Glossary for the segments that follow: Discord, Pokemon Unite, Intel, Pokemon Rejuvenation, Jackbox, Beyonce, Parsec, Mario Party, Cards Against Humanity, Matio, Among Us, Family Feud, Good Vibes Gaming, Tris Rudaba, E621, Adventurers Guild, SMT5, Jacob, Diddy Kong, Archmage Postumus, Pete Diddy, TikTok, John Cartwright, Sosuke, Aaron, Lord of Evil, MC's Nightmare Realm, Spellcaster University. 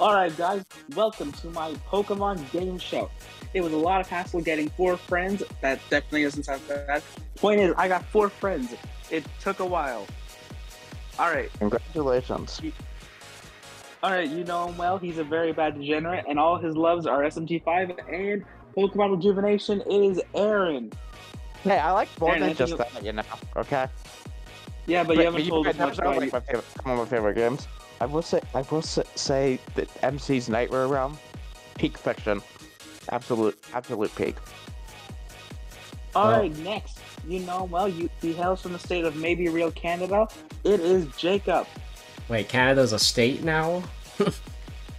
Alright guys, welcome to my Pokemon game show. It was a lot of hassle getting four friends. That definitely doesn't sound bad. Point is, I got four friends. It took a while. Alright. Congratulations. Alright, you know him well. He's a very bad degenerate, and all his loves are SMT5 and Pokemon Rejuvenation. It is Aaron. Hey, I like more than just that, you know, okay? Yeah, but you haven't told us much about it. That's one of my favorite games. I will say that MC's Nightmare Realm, peak fiction. Absolute peak. Alright, next. You know, well, he hails from the state of maybe real Canada. It is Jacob. Wait, Canada's a state now?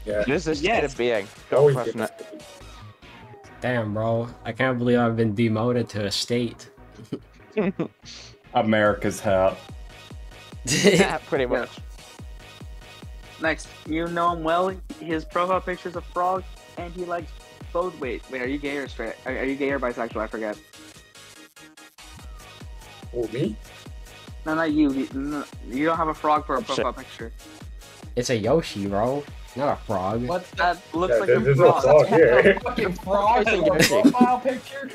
Yeah. This is state of being. Don't question it. Damn, bro. I can't believe I've been demoted to a state. America's hat. Yeah, pretty much. Next, you know him well. His profile picture's a frog, and he likes both. Wait, are you gay or straight? Are you gay or bisexual? I forget. Oh, me? No, not you. No, you don't have a frog for a profile picture. It's a Yoshi, bro. Not a frog. What's that? Looks like a frog. Frog here. That's a fucking frog in your profile picture.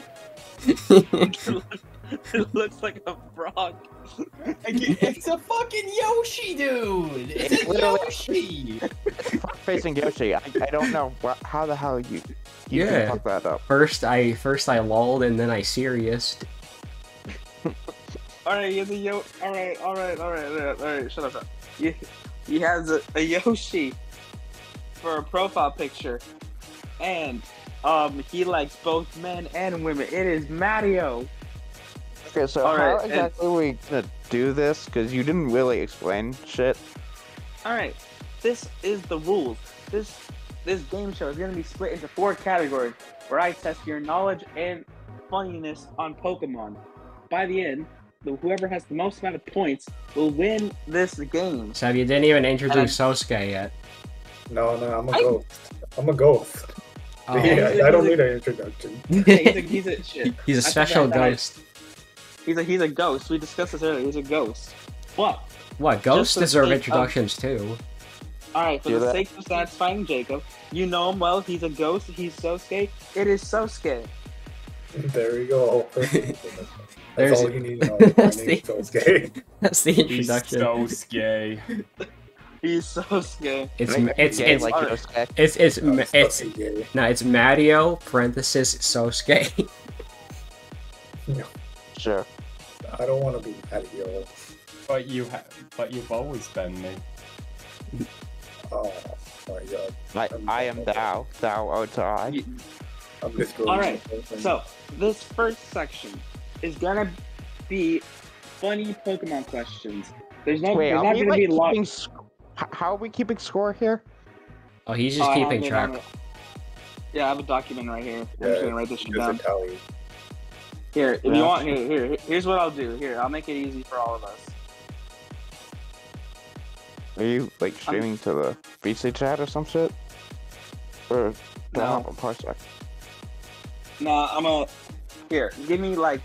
It looks like a frog. It's a fucking Yoshi, dude. It's a Yoshi. Facing Yoshi. I don't know how the hell you can fuck that up. First I lulled and then I serioused. Alright, he has a alright, shut up. He has a Yoshi for a profile picture. And he likes both men and women. It is Matio. Okay, so how exactly are we gonna do this? Because you didn't really explain shit. Alright, this is the rules. This game show is gonna be split into four categories where I test your knowledge and funniness on Pokemon. By the end, whoever has the most amount of points will win this game. So you didn't even introduce Sosuke yet. No, I'm a ghost. Oh. Yeah, I don't need an introduction. He's a shit. He's a special ghost. He's a ghost. We discussed this earlier. He's a ghost. What? Ghosts deserve introductions too. All right, for the sake of satisfying Jacob, you know him well. He's a ghost. He's Sosuke. It is Sosuke. There we go. That's all you need to know. That's the introduction. He's Sosuke. It's Matio / Sosuke. No. Sure. I don't want to be Matio. But you've always been me. Oh my god. I am thou. Thou art I. Alright, so this first section is gonna be funny Pokemon questions. How are we keeping score here? Oh, he's just keeping track. Yeah, I have a document right here. I'm just gonna write this shit down. Here, if you want, here's what I'll do. Here, I'll make it easy for all of us. Are you like streaming to the VC chat or some shit? Or no, Parsec? Nah, here, give me like...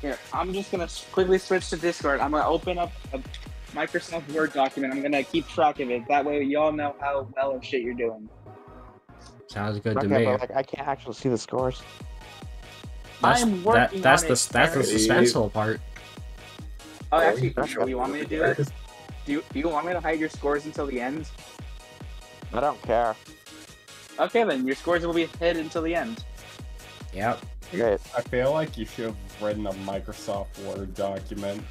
Here, I'm just gonna quickly switch to Discord. I'm gonna open up a Microsoft Word document. I'm gonna keep track of it. That way y'all know how well of shit you're doing. Sounds good to me. But, like, I can't actually see the scores. That's the suspenseful part. Oh, actually, you want me to do that? Do you want me to hide your scores until the end? I don't care. Okay then, your scores will be hid until the end. Yep. Great. I feel like you should have written a Microsoft Word document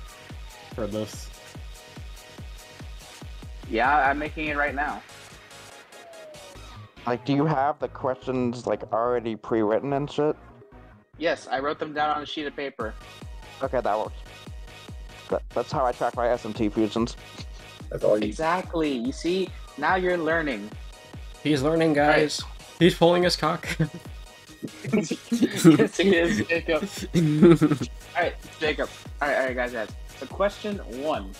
for this. Yeah, I'm making it right now. Like, do you have the questions, like, already pre-written and shit? Yes, I wrote them down on a sheet of paper. Okay, that works. That's how I track my SMT fusions. That's all you... Exactly. You see? Now you're learning. He's learning, guys. Right. He's pulling his cock. Yes, he is, Jacob. Alright, Jacob. Alright, guys. So question one.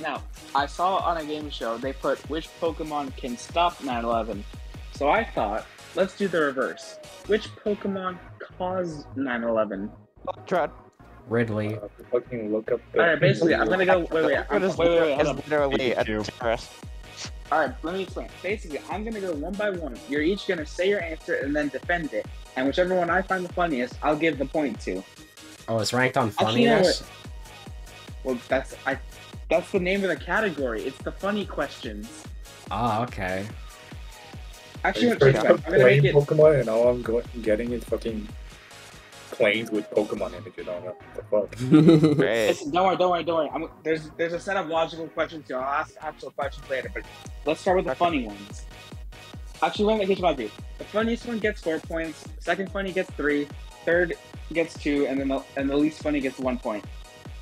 Now, I saw on a game show they put which Pokemon can stop 9/11. So I thought, let's do the reverse. Which Pokemon caused 9/11? Tread. Ridley. Fucking look up. Alright, basically, I'm gonna go. Wait. It's literally a terrorist. All right, let me explain. Basically, I'm going to go one by one. You're each going to say your answer and then defend it. And whichever one I find the funniest, I'll give the point to. Oh, it's ranked on funniness? Well, that's the name of the category. It's the funny questions. Oh, okay. Actually, I'm going to make it... Pokemon, and all I'm getting is fucking planes with Pokemon images on it. What the fuck? Listen, don't worry. There's a set of logical questions here. I'll ask actual questions later, but let's start with the funny ones. Actually, let me get you my view. The funniest one gets 4 points, second funny gets 3, third gets 2, and then the least funny gets 1 point.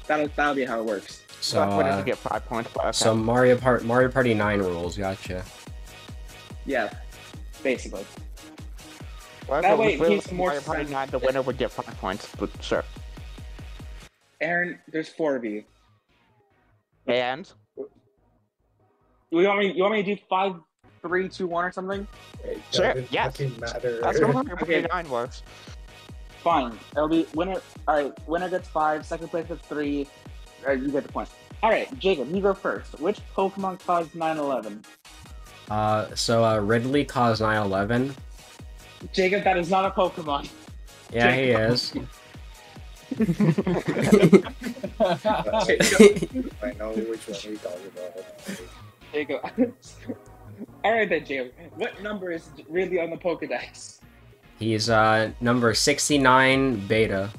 That'll be how it works. So doesn't get 5 points. Okay. So Mario Party 9 rules. Gotcha. Yeah, basically. Well, that way, he's more. Mario Party 9, the winner would get 5 points, but sure. Aaron, there's 4 of you. And you want me to do 5, 3, 2, 1 or something? It sure. Yes. Matter. That's what Mario Party 9 was. Fine. It'll be winner. All right. Winner gets 5. Second place gets 3. All right, you get the point. All right, Jacob, you go first. Which Pokemon caused 9/11? Ridley caused 9/11. Jacob, that is not a Pokemon. Yeah, Jacob. He is. I know which one we talking about. Jacob. All right then, Jacob. What number is Ridley on the Pokedex? He's number 69 beta.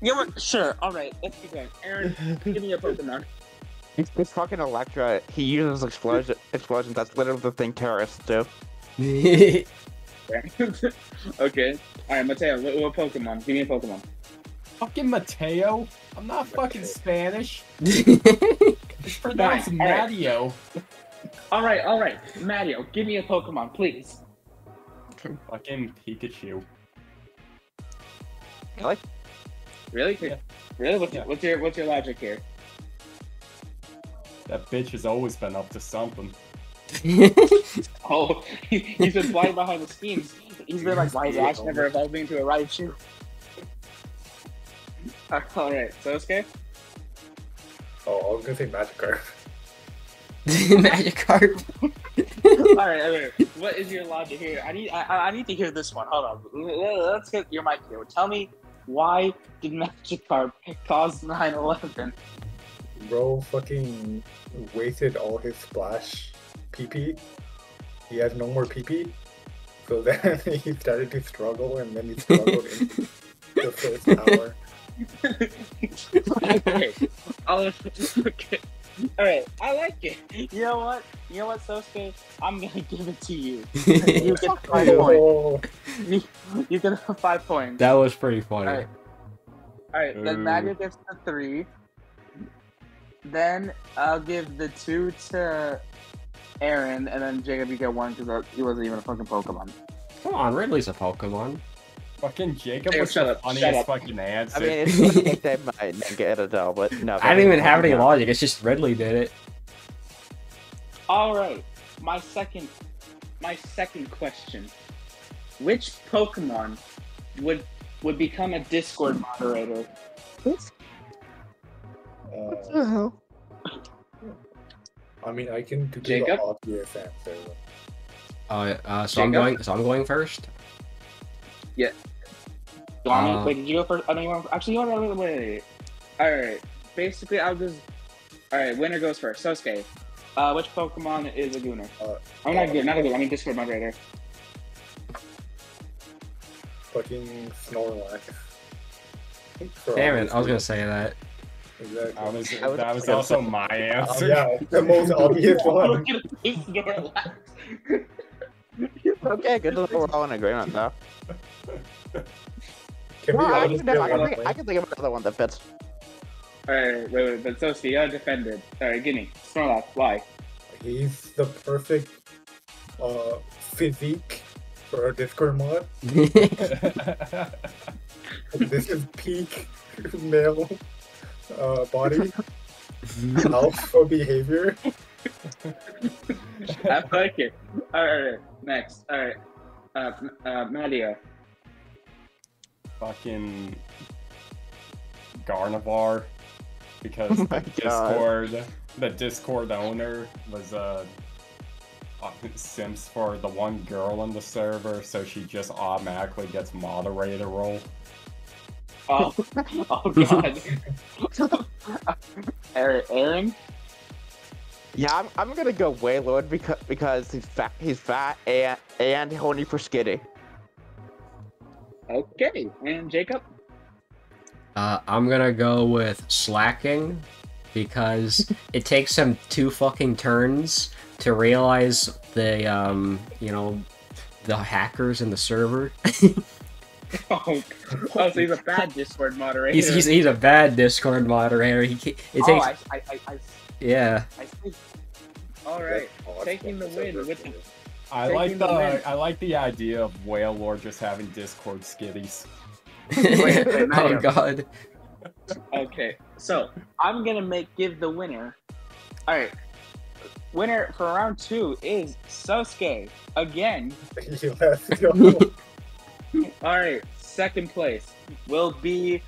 Yeah, sure. All right, let's keep going. Aaron, give me a Pokemon. He's talking Electra. He uses explosions. That's literally the thing terrorists do. Okay. All right, Mateo. What Pokemon? Give me a Pokemon. Fucking Mateo. I'm not fucking Spanish. It's pronounced Matio. All right, Matio. Give me a Pokemon, please. Fucking Pikachu. Really? Really? Yeah. Really? What's your logic here? That bitch has always been up to something. Oh, he's been blind behind the scenes. He's been like, why is Ash never evolving into a Raichu? Alright, Sosuke? Oh, I was gonna say Magikarp. Magikarp? Alright, what is your logic here? I need to hear this one. Hold on. Let's get your mic here. Tell me, why did Magikarp cause 9/11? Bro fucking wasted all his splash PP. He has no more PP. So then he started to struggle, and then he struggled in the first hour. Okay. Alright, I like it. You know what, Sosuke? I'm gonna give it to you. You get 5 points. You get 5 points. That was pretty funny. Alright, then Mario gets the 3. Then I'll give the 2 to Aaron, and then Jacob, you get 1 because he wasn't even a fucking Pokemon. Come on, Ridley's a Pokemon. Fucking Jacob was the funniest fucking answer. I mean, it's like they might get it all, but no. I didn't even have any logic, it's just Ridley did it. Alright, my second question. Which Pokemon would become a Discord moderator? What the hell? I mean, I can do the obvious answer. So I'm going first? Yeah. Wait, did you go first? I don't even. Actually, you want to wait. All right. Basically, I'll just. All right. Winner goes first. Sosuke. Which Pokemon is a Gooner? Not a Gooner. I mean Discord moderator. Fucking Snorlax. Damn it! I was gonna say that. Exactly. That was also my answer. Yeah, the most obvious one. Snorlax. Okay, good. We're all in agreement now. I can think of another one that fits. Alright, wait, but Sosuke, you defended. Alright, gimme. Snorlax, why? He's the perfect physique for a Discord mod. This is peak male body. Alpha behavior. I like it. Alright, next. Alright. Matio. Fucking Gardevoir, because Discord the Discord owner was simps for the one girl on the server, so she just automatically gets moderator role. Oh, oh god. Aaron? Yeah, I'm gonna go Waylord because he's fat and horny for Skitty. Okay, and Jacob? I'm gonna go with slacking because it takes him 2 fucking turns to realize the you know, the hackers in the server. Oh, so he's a bad Discord moderator. He's a bad Discord moderator. I see. All right, taking the win with him. I like the idea of Whale Lord just having Discord skitties. Wait, oh god. Okay, so I'm gonna give the winner. All right, winner for round 2 is Sosuke again. All right, second place will be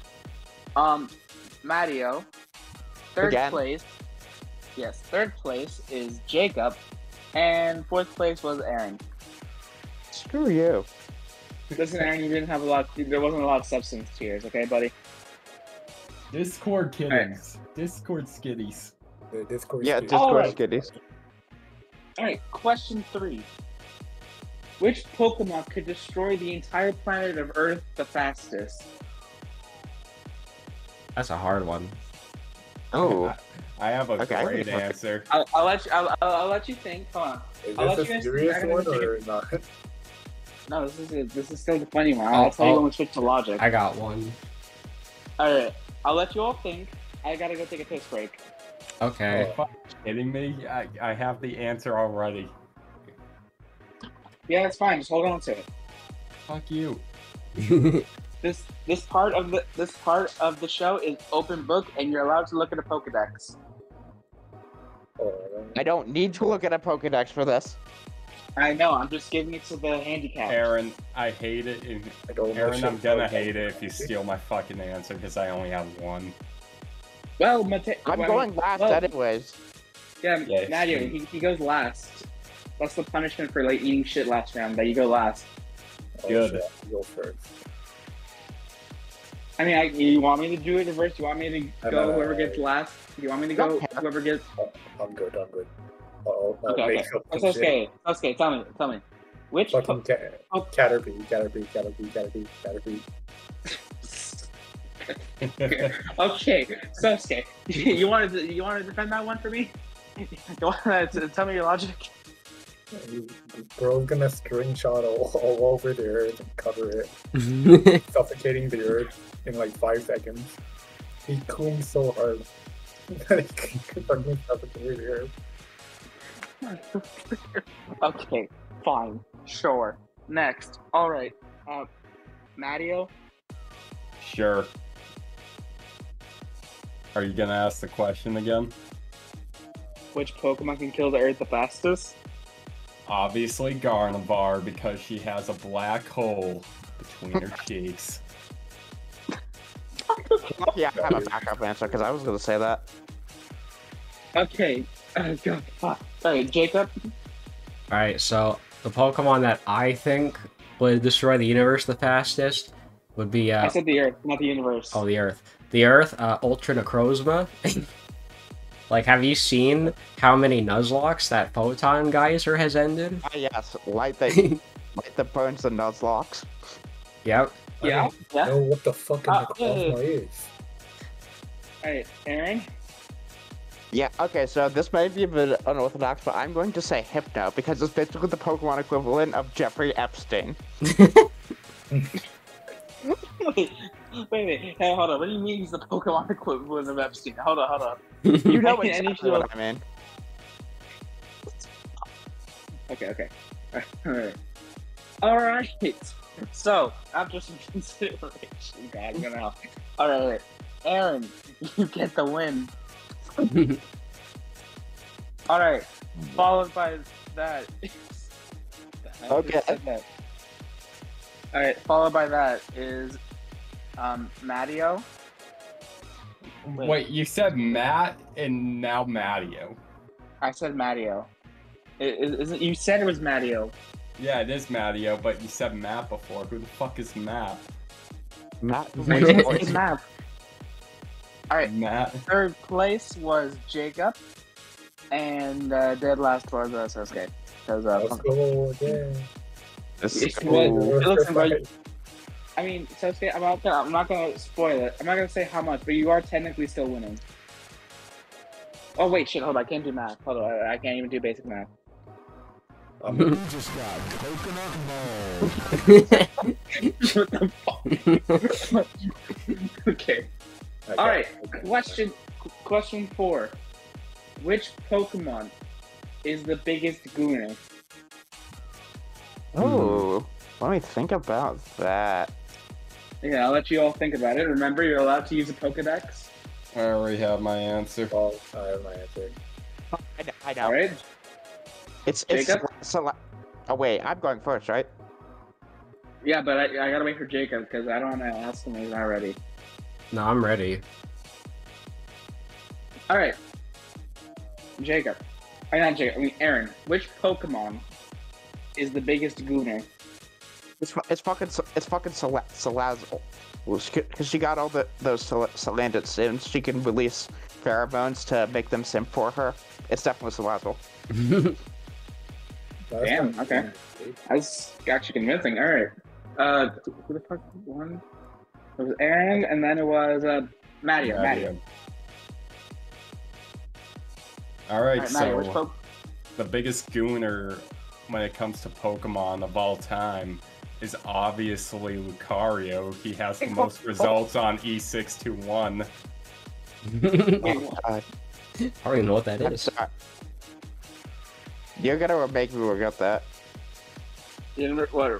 Matio. Third place is Jacob, and 4th place was Aaron. Screw you. Listen, Aaron, you didn't have a lot. There wasn't a lot of substance to yours, okay, buddy? Discord kiddies. Right. Discord skitties. Yeah, Discord. Yeah, Discord skitties. All right, question 3. Which Pokemon could destroy the entire planet of Earth the fastest? That's a hard one. Oh, I have a great answer. I'll let you think. Hold on. Is this a serious one or not? No, this is still the funny one. I'll tell you when we switch to logic. I got one. All right, I'll let you all think. I gotta go take a piss break. Okay. Oh, are you kidding me? I have the answer already. Yeah, that's fine. Just hold on to it. Fuck you. this part of the show is open book, and you're allowed to look at a Pokedex. I don't need to look at a Pokedex for this. I know. I'm just giving it to the handicap. Aaron, I hate it. Aaron, I'm gonna hate it if you steal my fucking answer because I only have one. Well, I'm going last anyways. Yeah, Nadia, he goes last. That's the punishment for like eating shit last round. That you go last. Good. Go first. I mean, you want me to do it reverse? You want me to go whoever gets last? You want me to go whoever gets? I'm good. I'm good. Uh-oh. Okay. That's okay. That's okay. Tell me. Which? Fucking Caterpie. Okay. Sosuke, you wanted to defend that one for me? You want to tell me your logic? Bro's gonna screenshot all over the earth and cover it, suffocating the earth in like 5 seconds. He combed so hard that he could fucking suffocate the earth. Okay, fine, sure. Next, all right, Matio. Sure. Are you gonna ask the question again? Which Pokemon can kill the earth the fastest? Obviously Gardevoir, because she has a black hole between her cheeks. Yeah, I have a backup answer because I was going to say that. Okay. God, fuck. All right, Jacob? All right, so the Pokemon that I think would destroy the universe the fastest would be... I said the Earth, not the universe. Oh, the Earth. The Earth, Ultra Necrozma. Like, have you seen how many Nuzlocks that Photon Geyser has ended? Yes, light that burns the Nuzlocks. Yep. Yeah. I don't know what the fuck Necrozma is. Alright, Aaron? Yeah, okay, so this may be a bit unorthodox, but I'm going to say Hypno, because it's basically the Pokemon equivalent of Jeffrey Epstein. Wait a minute. Hey, hold on. What do you mean he's the Pokemon equivalent of Epstein? Hold on. You know exactly what I mean. Okay. All right. So, after some consideration, God, I'm gonna help. All right, Aaron, you get the win. All right, followed by that. Okay. All right, followed by that is Matio. Wait, you said Matt and now Matio. I said Matio. Is it, you said it was Matio. Yeah, it is Matio, but you said Matt before. Who the fuck is Matt? Matt. It's Matt. All right. Matt. Third place was Jacob, and dead last was Sosuke. Let's go again. I mean, Sosuke, I'm not gonna spoil it. I'm not gonna say how much, but you are technically still winning. Oh wait, shit, hold on, I can't do math. Hold on, I can't even do basic math. You just got coconut balls. What the fuck? Okay. Alright, question 4. Which Pokemon is the biggest gooner? Oh, let me think about that. Yeah, I'll let you all think about it. Remember, you're allowed to use a Pokedex. I already have my answer. Oh, I have my answer. I know. All right. Oh wait, I'm going first, right? Yeah, but I gotta wait for Jacob because I don't want to ask him. He's not ready. No, I'm ready. All right, Jacob. I mean Aaron. Which Pokemon is the biggest gooner? It's fucking Salazzle. Because she got all those Salandit sims, she can release pheromones to make them sim for her. It's definitely Salazzle. Damn, okay. That's actually convincing. Alright. Who the fuck won? It was Aaron, and then it was Matio. Alright, so the biggest gooner when it comes to Pokemon of all time is obviously Lucario. He has the most results on E621. I don't even know what that is. You're gonna make me look up that. You're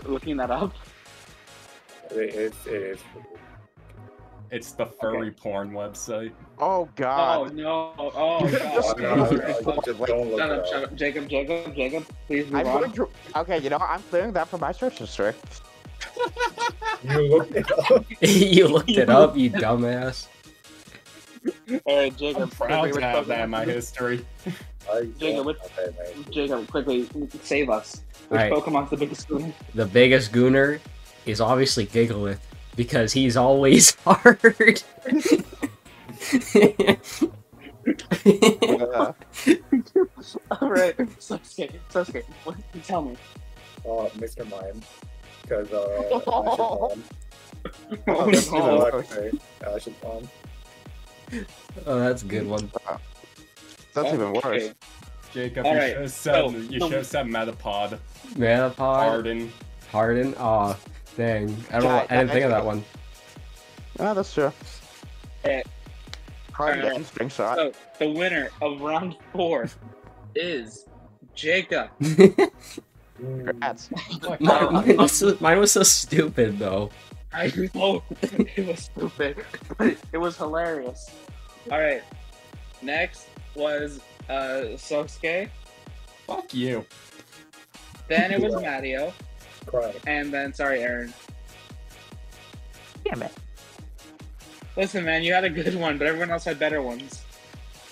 looking that up? It is. It's the furry porn website. Oh god. Oh no. Oh god. No, shut up. Jacob, please move on. Okay, you know, I'm clearing that from my search history. You looked it up. You looked it up, you dumbass. Alright, Jacob. I'm proud to have that in my history. Jacob, quickly, save us. Which Pokemon's the biggest gooner? The biggest gooner is obviously Gigalith, because he's always hard. Alright, Sosuke, what did you tell me? Mr. Mime. Because, Ash's mom. Oh, that's a good one. That's even worse. Jacob, you should have said, Metapod. Metapod? Harden? Aw, dang. I didn't think of that one. Oh, that's true. Harden, spring shot. So, the winner of round 4 is Jacob. Congrats. Mine was so stupid, though. I know. It was stupid. It was hilarious. Alright. Next was Sosuke. Fuck you. Then it was Matio. Correct. And then, sorry, Aaron. Damn it. Listen, man, you had a good one, but everyone else had better ones.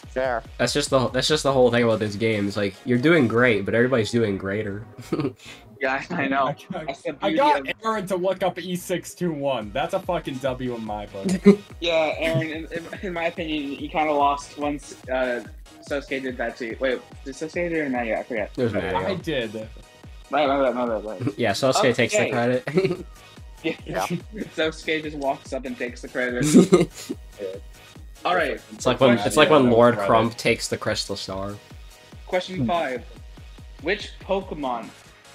Fair. That's just the whole thing about this game. It's like you're doing great, but everybody's doing greater. Yeah, I know. I got Aaron to look up E621. That's a fucking W in my book. Yeah, Aaron, in my opinion, you kind of lost once Sosuke did that to you. Wait, did Sosuke do it or not yet? I forget. I did. Right. Yeah, Sosuke takes the credit. Yeah. Sosuke just walks up and takes the credit. Yeah. All right. It's like when Lord Crump takes the Crystal Star. Question 5. Which Pokemon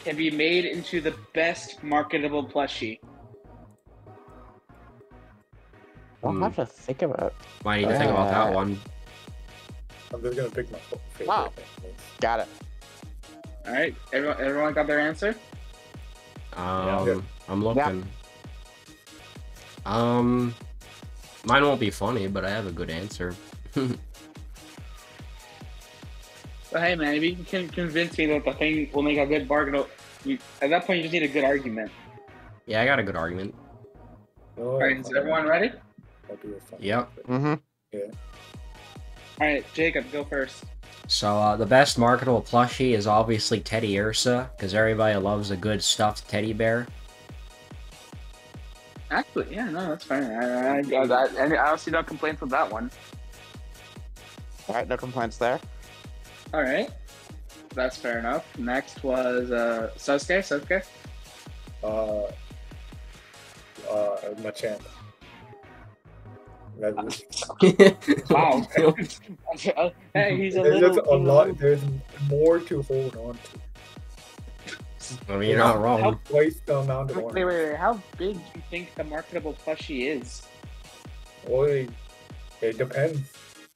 can be made into the best marketable plushie? I'll have to think about it. Might need to think about that one. I'm just gonna pick my favorite. Wow. Got it. Alright, everyone got their answer? I'm looking. Yeah. Mine won't be funny, but I have a good answer. But hey man, if you can convince me that the thing will make a good bargain, at that point you just need a good argument. Yeah, I got a good argument. Alright, is everyone ready? Yep. Mm-hmm. Yeah. All right, Jacob, go first. So the best marketable plushie is obviously Teddy Ursa, because everybody loves a good stuffed teddy bear. Actually, yeah, no, that's fine. I honestly don't complain with that one. All right, no complaints there. All right, that's fair enough. Next was Sosuke. Machamp. Wow. Hey, he's a little... Just a lot, there's more to hold on to. I mean, you're not wrong. Wait, how big do you think the marketable plushie is? Well, it depends.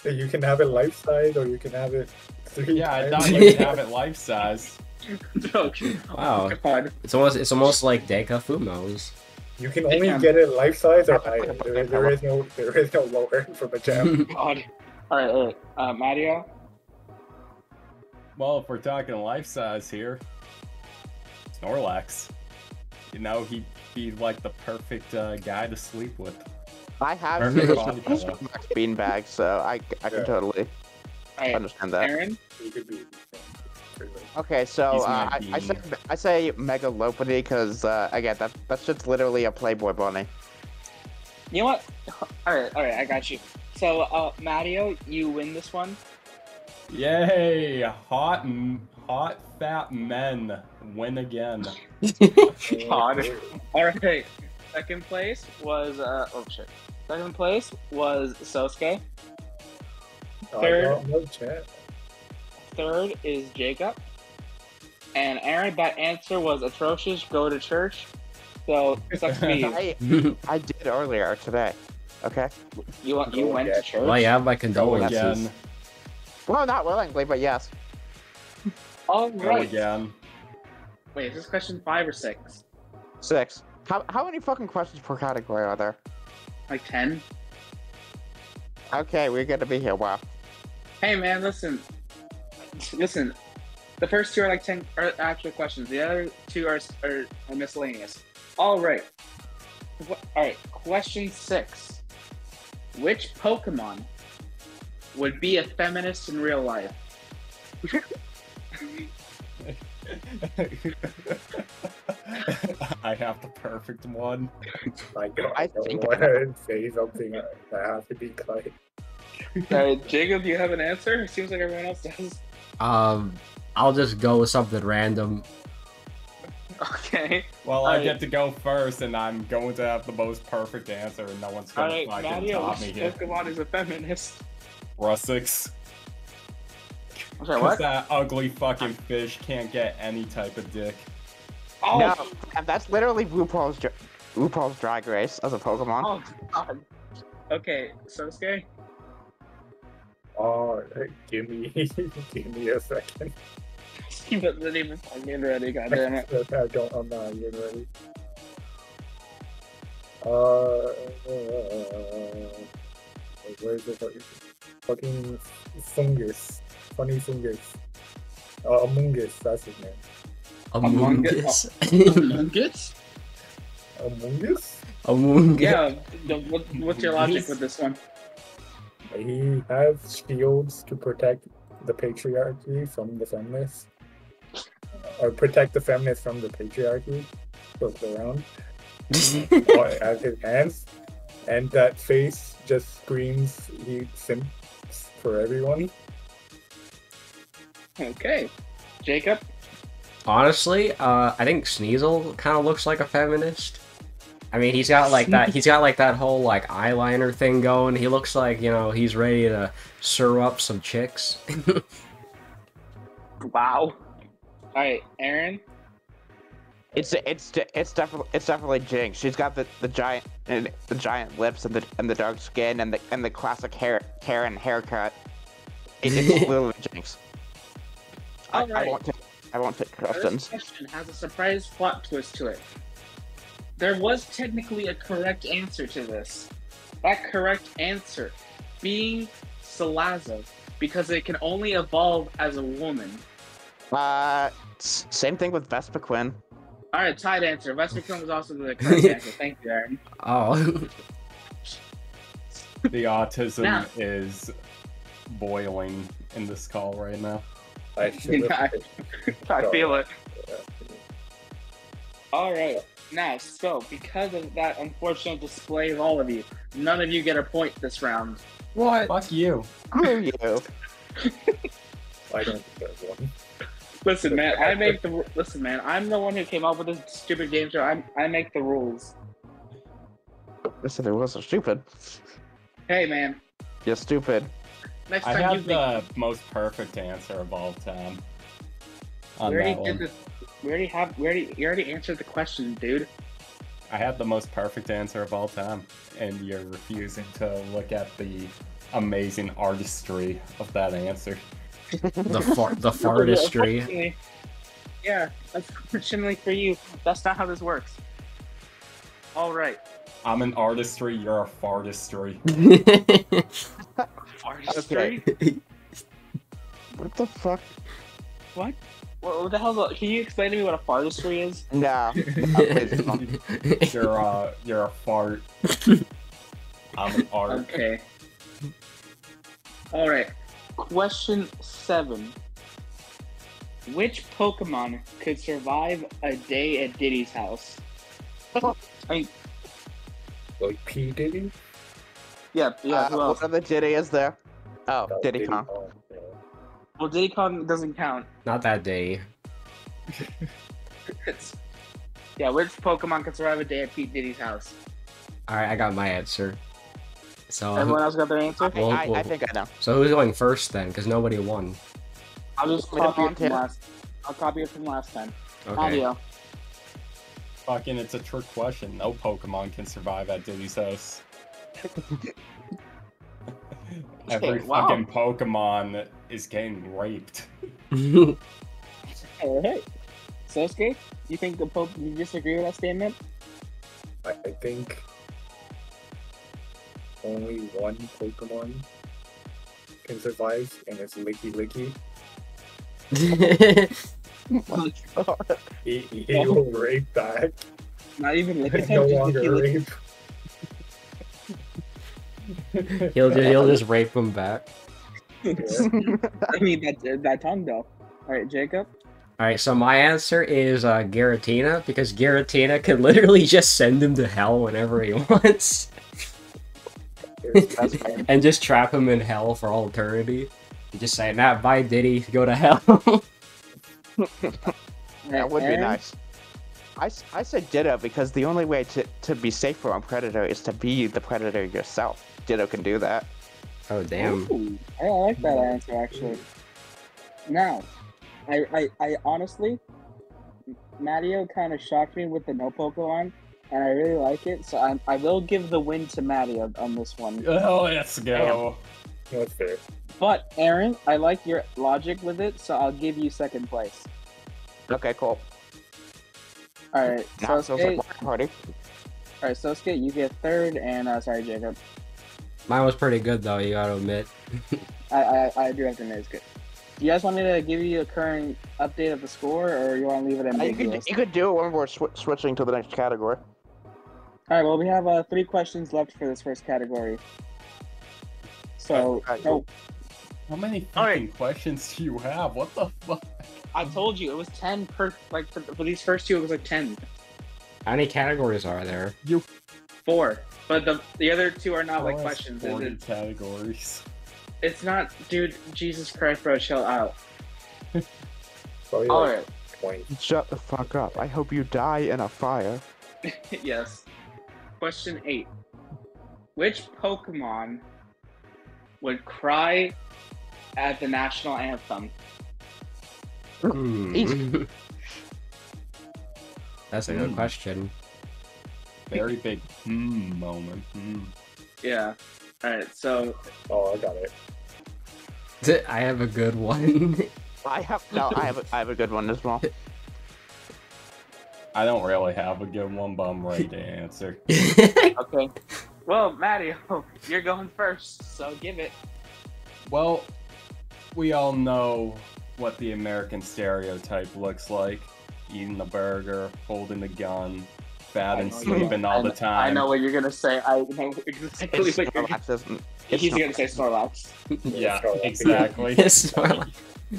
You can have it life size or you can have it three times. I thought you could have it life size. Okay. Wow. God. It's almost like Decafumo's. You can only get it life size or higher. There is no lower for Machamp. Alright. Mario? Well, if we're talking life size here, Snorlax. You know, he'd be like the perfect guy to sleep with. I have Snorlax beanbag, so I can totally understand that. Aaron? You could be... Okay, so I say Megalopony because again, that's just literally a Playboy bunny. You know what? All right, I got you. So, Matio, you win this one. Yay! Hot fat men win again. God. All right. Second place was Second place was Sosuke. Third is Jacob, and Aaron, that answer was atrocious, go to church, so it's up to me. I did earlier today, okay? You went to church? Well, yeah, my condolences. Well, not willingly, but yes. All right. Again. Wait, is this question 5 or 6? 6. How many fucking questions per category are there? Like 10? Okay, we're gonna be here, wow. Hey man, listen, the first two are like 10 are actual questions. The other two are miscellaneous. All right. Question 6. Which Pokemon would be a feminist in real life? I have the perfect one. My God, I think I would say something that has to be quiet. Jacob, do you have an answer? It seems like everyone else does. I'll just go with something random. Okay. Well, I get to go first, and I'm going to have the most perfect answer, and no one's going to fucking top me here. Pokemon is a feminist. Russix. Sorry, what? That ugly fucking fish can't get any type of dick. Oh, no, and that's literally RuPaul's Drag Race as a Pokemon. Oh God. Okay, Sosuke. Oh, give me a second. He doesn't even get ready, goddammit. I'm not getting ready. Where is it? Fucking Fungus. Funny Fungus. Among Us, that's his name. Among Us? Yeah, what's your logic with this one? He has shields to protect the patriarchy from the feminists, or protect the feminists from the patriarchy, flipped around, as his hands, and that face just screams he simps for everyone. Okay, Jacob? Honestly, I think Sneasel kind of looks like a feminist. I mean, he's got like that whole like eyeliner thing going. He looks like, you know, he's ready to serve up some chicks. Wow. All right, Aaron. It's definitely Jinx. She's got the giant lips and the dark skin and the classic Karen haircut. It's literally Jinx. I won't take questions. This question has a surprise plot twist to it. There was technically a correct answer to this. That correct answer being Salazzo, because it can only evolve as a woman. Same thing with Vespa Quinn. All right, tied answer. Vespa Quinn was also the correct answer. Thank you, Aaron. Oh. The autism is boiling in this call right now. I feel it. All right. Now, so because of that unfortunate display of all of you, none of you get a point this round. What? Fuck you. Screw you. I don't deserve one. Listen, man. Listen, man. I'm the one who came up with this stupid game show. I make the rules. Listen, it wasn't stupid. Hey, man. You're stupid. Next time I have the most perfect answer of all time. You already answered the question, dude. I have the most perfect answer of all time, and you're refusing to look at the amazing artistry of that answer. The fartistry. Yeah, unfortunately for you, that's not how this works. All right. I'm an artistry. You're a fartistry. Artistry. Okay. What the fuck? What? What the hell? Can you explain to me what a fartistry is? Nah. You're a fart. I'm an art. Okay. All right. Question 7. Which Pokemon could survive a day at Diddy's house? Like P. Diddy? Yeah, who else? What other Diddy is there? Oh, no, Diddy Kong. Yeah. Well, Diddy Kong doesn't count. Not that Diddy. Yeah, which Pokemon can survive a day at Pete Diddy's house? Alright, I got my answer. So everyone else got their answer? I think I know. So who's going first then? Because nobody won. I'll just copy it from last. I'll copy it from last time. Okay. Audio. Fucking, it's a trick question. No Pokemon can survive at Diddy's house. Every fucking Pokemon is getting raped. Alright. Sosuke, you think you disagree with that statement? I think only one Pokemon can survive, and it's Licky Licky. He will rape that. Not even Licky Licky. No longer rape. He'll just rape him back. Yeah. I mean that tongue though. All right, Jacob. All right, so my answer is Giratina, because Giratina can literally just send him to hell whenever he wants, and just trap him in hell for all eternity. And just say, "Nah, bye, Diddy, go to hell." That would be nice. I said Ditto because the only way to be safe from a predator is to be the predator yourself. Ditto can do that. Oh, damn. Ooh, I like that answer, actually. Now, I honestly, Matio kind of shocked me with the no Pokemon, and I really like it, so I will give the win to Matio on this one. Oh, let's go. That's fair. But, Aaron, I like your logic with it, so I'll give you second place. Okay, cool. Alright, Sosuke. Alright, Sosuke, you get third, and sorry, Jacob. Mine was pretty good though, you gotta admit. I do have to admit it's good. Do you guys want me to give you a current update of the score, or you want to leave it ambiguous? You could do it when we're switching to the next category. Alright, well we have 3 questions left for this first category. So... how many fucking questions do you have? What the fuck? I told you, it was 10 per... Like, for these first 2, it was like 10. How many categories are there? 4. But the other 2 are not like questions. 40 categories. It's not, dude. Jesus Christ, bro, chill out. All right. Shut the fuck up. I hope you die in a fire. Yes. Question 8. Which Pokemon would cry at the national anthem? Mm. That's a good question. Very big moment. Mm. Yeah. Alright, so... Oh, I got it. I have a good one. I have a good one as well. I don't really have a good one, but I'm ready to answer. Okay. Well, Matio, you're going first, so give it. Well, we all know what the American stereotype looks like. Eating a burger, holding a gun, bad and sleeping all the time. I know what you're gonna say. I know exactly what you're gonna say. He's gonna say Snorlax. Yeah, exactly. Snorlax.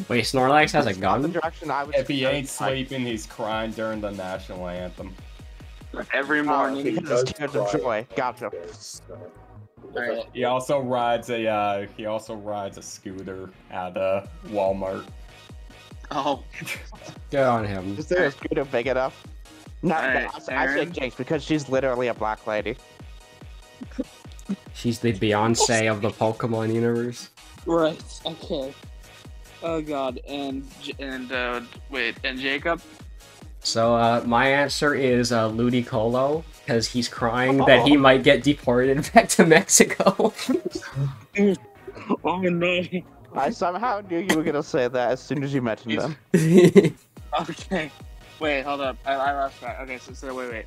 Wait, Snorlax has a gun? If he ain't sleeping, he's crying during the national anthem. Every morning he does cry. Gotcha. Right. He also rides a scooter at Walmart. Oh, good on him. Is there a scooter big enough? Not right, I said Jake's because she's literally a black lady. She's the Beyonce of the Pokemon universe. Right. Okay. Oh God. And Jacob. So my answer is Ludicolo, because he's crying that he might get deported back to Mexico. Oh no! I somehow knew you were gonna say that as soon as you mentioned them. Okay, wait, hold up, I lost track. Okay, so wait.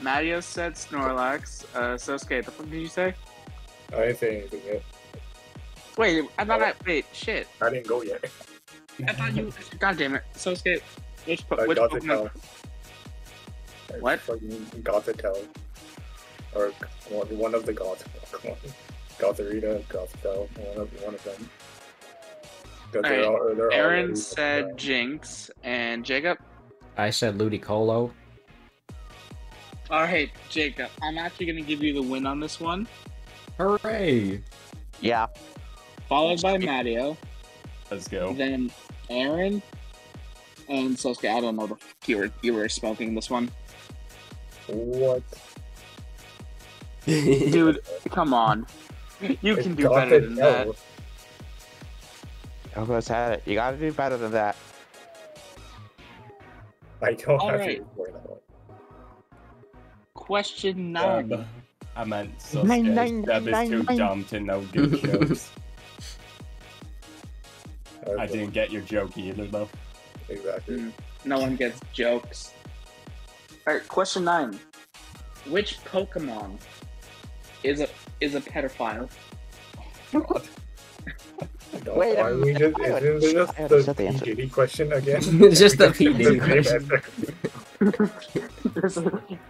Matio said Snorlax. Sosuke, the fuck did you say? I didn't say anything yet. Wait, I thought wait, shit. I didn't go yet. I thought you. God damn it, Sosuke. Which Pokemon? What? Gothitelle. Or one of the gods. Gothitelle, Gothitelle, one of them. Right. Aaron said Jinx, and Jacob? I said Ludicolo. Alright, Jacob, I'm actually gonna give you the win on this one. Hooray! Yeah. Followed by Matio. Let's go. Then Aaron. And Sosuke, I don't know the fuck you were smoking this one. What? Dude, come on. You can do better than that. I almost had it. You gotta do better than that. I don't have to report that one. Question 9. I meant Sosuke. Deb is too dumb to know good jokes. I didn't get your joke either, though. Exactly. No one gets jokes. Alright, question 9. Which Pokemon is a pedophile? What? Wait, are we just the Diddy question again? It's just the Pete Diddy question.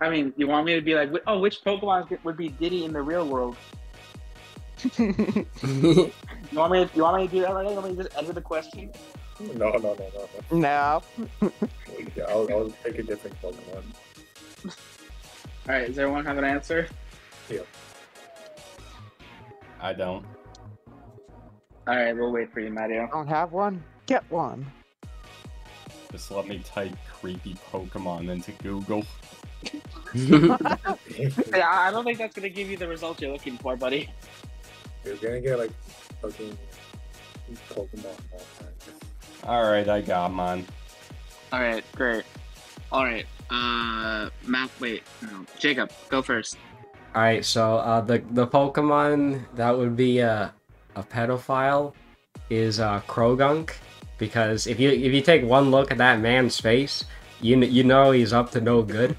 I mean, you want me to be like, oh, which Pokemon would be Diddy in the real world? You want me to do that right now? You want me to just answer the question? No. Yeah, I'll take a different Pokemon. Alright, does everyone have an answer? Yeah. I don't. Alright, we'll wait for you, Matio. I don't have one. Get one. Just let me type creepy Pokemon into Google. Yeah, I don't think that's going to give you the result you're looking for, buddy. You're gonna get like fucking Pokemon all time. Alright, I got mine. Alright, great. Alright, Jacob, go first. Alright, so the Pokemon that would be a pedophile is Krogunk, because if you take one look at that man's face, you know he's up to no good.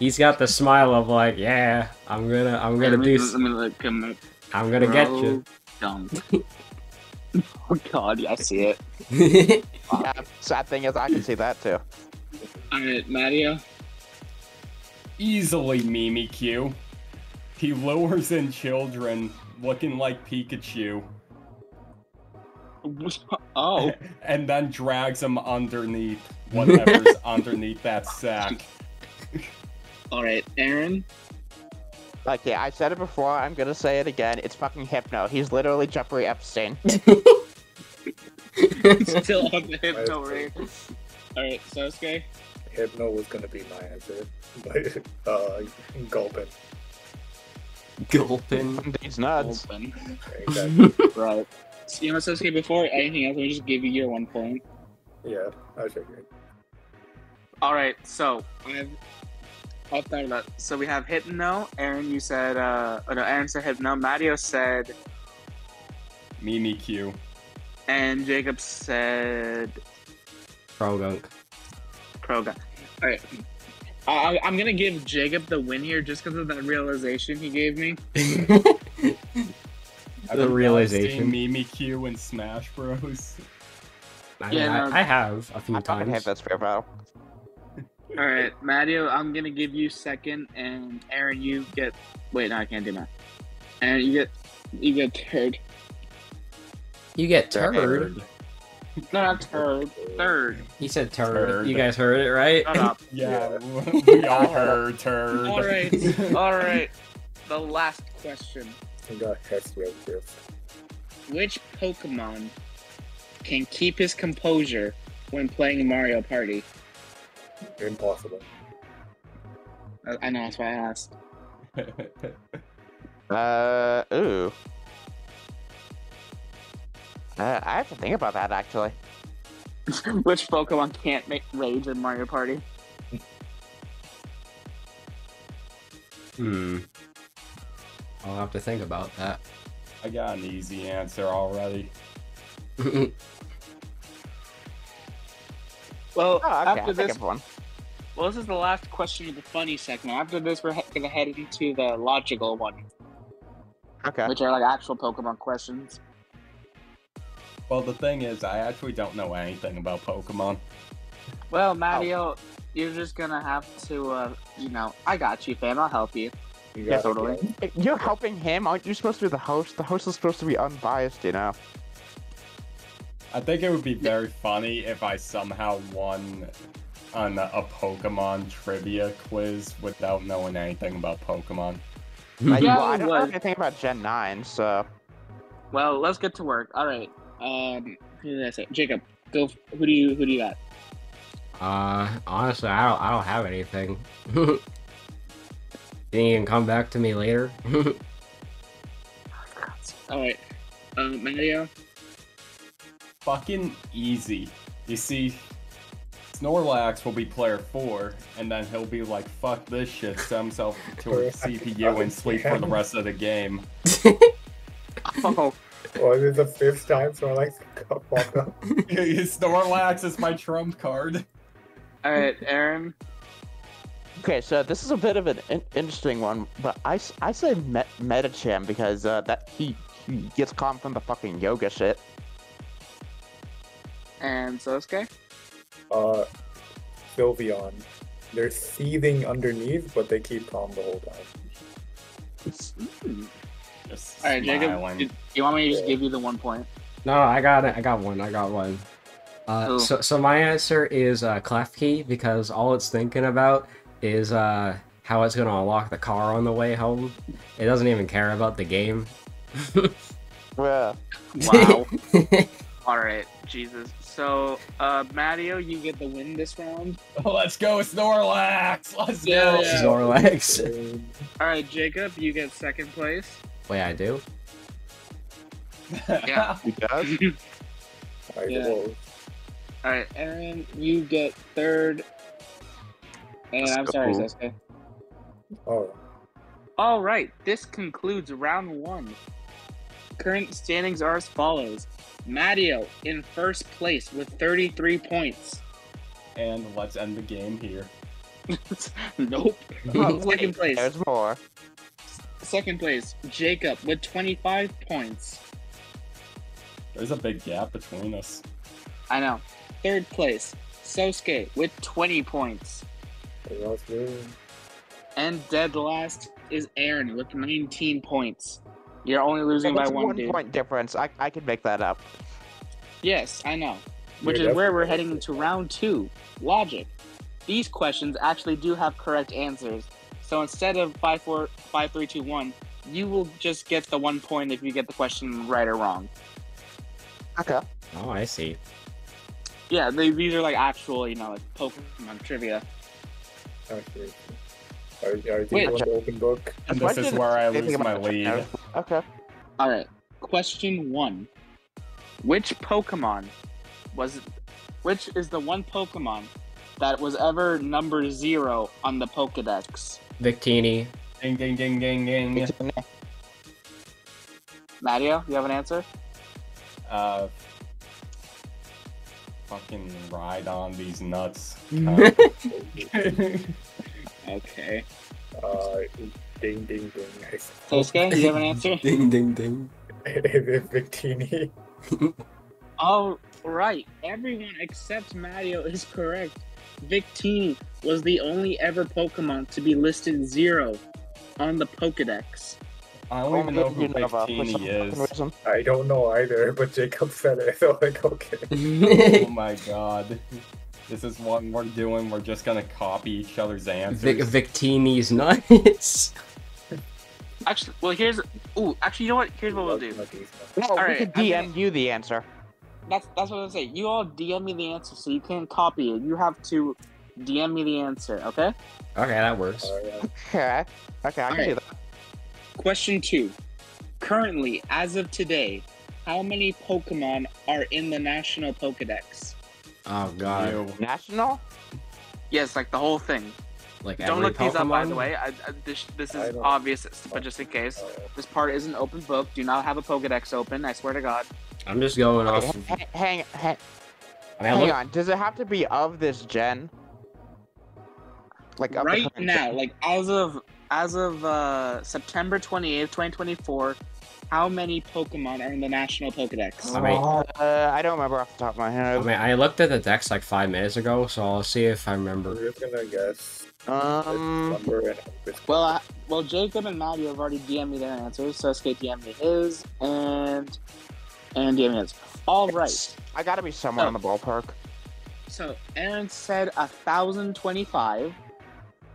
He's got the smile of like, yeah, I'm gonna get you. Oh God, yeah, I see it. Yeah, sad thing is I can see that too. Alright, Matio. Easily Mimikyu. He lures in children looking like Pikachu. Oh. And then drags them underneath whatever's underneath that sack. Alright, Aaron. Okay, I said it before, I'm gonna say it again, it's fucking Hypno. He's literally Jeffrey Epstein. He's still on the Hypno ring. Alright, Sosuke? Hypno was gonna be my answer, but, Gulpin. Gulpin? He's nuts. Gulpin. Exactly. Right. So, you know, Sosuke, before anything else, let me just give you your 1 point. Yeah, I figured. Alright, so, so we have Hypno. Aaron, you said, Aaron said Hypno. Matio said Mimikyu. And Jacob said Krogunk. Alright. I'm gonna give Jacob the win here just because of that realization he gave me. The realization. Mimikyu in Smash Bros. I have a few times. I have that spare battle. All right, Matio, I'm going to give you second, and Aaron, you get... Wait, no, I can't do that. Aaron, you get third. You get turd? Not turd. Third. He said turd. You guys heard it, right? Shut up. Yeah, we all heard turd. All right, all right. The last question. I got text right here. Which Pokemon can keep his composure when playing Mario Party? Impossible. I know, that's why I asked. Ooh. I have to think about that, actually. Which Pokemon can't make rage in Mario Party? I'll have to think about that. I got an easy answer already. Well, oh, okay. After this one. Well, this is the last question of the funny segment. After this, we're gonna head into the logical one. Okay. Which are like actual Pokemon questions. Well, the thing is, I actually don't know anything about Pokemon. Well, Matio, you're just gonna have to, you know, I got you, fam. I'll help you. Yeah, totally. You're helping him. Aren't you supposed to be the host? The host is supposed to be unbiased, you know. I think it would be very funny if I somehow won on a Pokemon trivia quiz without knowing anything about Pokemon. Yeah, well, I don't know anything about Gen 9, so... Well, let's get to work. All right. Who did I say? Jacob, go. Who do you got? Honestly, I don't have anything. Think you can come back to me later? Oh, God. All right. Matio? Fucking easy. You see, Snorlax will be player 4, and then he'll be like, fuck this shit, set himself to a CPU and sleep for the rest of the game. Oh. Was it the 5th time Snorlax popped up? Snorlax is my trump card. Alright, Aaron. Okay, so this is a bit of an interesting one, but I say Medicham because that he gets calm from the fucking yoga shit. And Sosuke? Sylveon. They're seething underneath, but they keep calm the whole time. Alright, Jacob, do you want me to just give you the 1 point? No, I got it. I got one. So my answer is Klefki, because all it's thinking about is how it's going to unlock the car on the way home. It doesn't even care about the game. Wow. Wow. Alright, Jesus. So, Matio, you get the win this round. Oh, let's go, Snorlax! Let's go! Yeah. Snorlax. Alright, Jacob, you get second place. Wait, I do? Yeah. He does? Alright, yeah. Alright, Aaron, you get third. And I'm sorry, Sosuke. Oh. Alright, this concludes round 1. Current standings are as follows. Matio in first place with 33 points. And let's end the game here. Nope. Second place. There's more. Second place, Jacob with 25 points. There's a big gap between us. I know. Third place, Sosuke with 20 points. And dead last is Aaron with 19 points. You're only losing by one, dude. 1 point difference. I can make that up. Yes, I know. Which is where we're heading into round 2. Logic. These questions actually do have correct answers. So instead of 5, 4, 5, 3, 2, 1, you will just get the 1 point if you get the question right or wrong. Okay. Oh, I see. Yeah, these are like actual, you know, like Pokemon trivia. Okay. Are you on the open book? And this is where I lose my lead. Okay. Alright. Question 1. Which is the one Pokemon that was ever number 0 on the Pokedex? Victini. Ding ding ding ding ding. Matio, you have an answer? Fucking ride on these nuts. Okay. Ding ding ding. Sosuke, do you have an answer? Ding ding ding. Victini. All right, everyone except Matio is correct. Victini was the only ever Pokemon to be listed 0 on the Pokedex. I don't even know who Victini is. I don't know either, but Jacob said it, so like, okay. Oh my god. This is what we're doing, we're just gonna copy each other's answers. Victini's nuts. Actually, well here's... Ooh, actually you know what? Here's what we'll do. No, all right, we could DM you the answer. That's what I was saying. You all DM me the answer, so you can't copy it. You have to DM me the answer, okay? Okay, that works. Okay, okay, I can do that. Question 2. Currently, as of today, how many Pokemon are in the National Pokedex? Oh god. Ew. National? Yes, like the whole thing. Like don't look these up, by the way. This is obvious, but just in case. This part is an open book. Do not have a Pokedex open, I swear to god. I'm just going off. Hang on. Does it have to be of this gen? Like right now, like as of September 28th, 2024, how many Pokemon are in the National Pokedex? I mean, I don't remember off the top of my head. I mean, I looked at the Dex like 5 minutes ago, so I'll see if I remember. We're just gonna guess. Well, Jacob and Matio have already DM'd me their answers. Sosuke DM'd me his, and DM'd me his. All right. I gotta be somewhere in the ballpark. So Aaron said 1,025.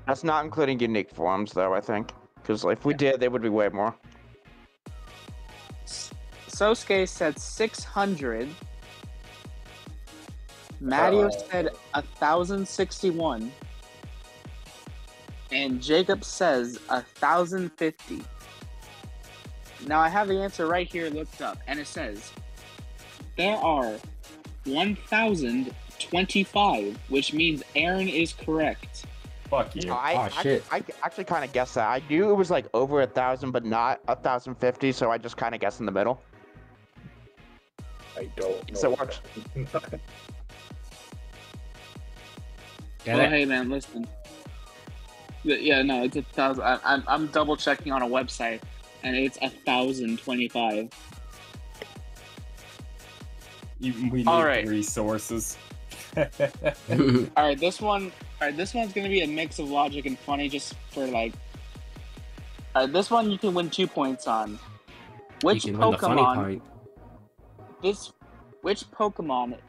That's not including unique forms, though, I think. Because if we did, there would be way more. Sosuke said 600. Matio said 1,061. And Jacob says 1,050. Now, I have the answer right here looked up, and it says there are 1,025, which means Aaron is correct. Fuck you. I actually kind of guessed that. I knew it was like over 1,000, but not 1,050, so I just kind of guessed in the middle. I don't know. So watch. Hey man, listen. Yeah, no, it's 1,000. I'm double checking on a website, and it's 1,025. We need resources. All right, this one's gonna be a mix of logic and funny, just for like. All right, this one you can win 2 points on. Which Pokemon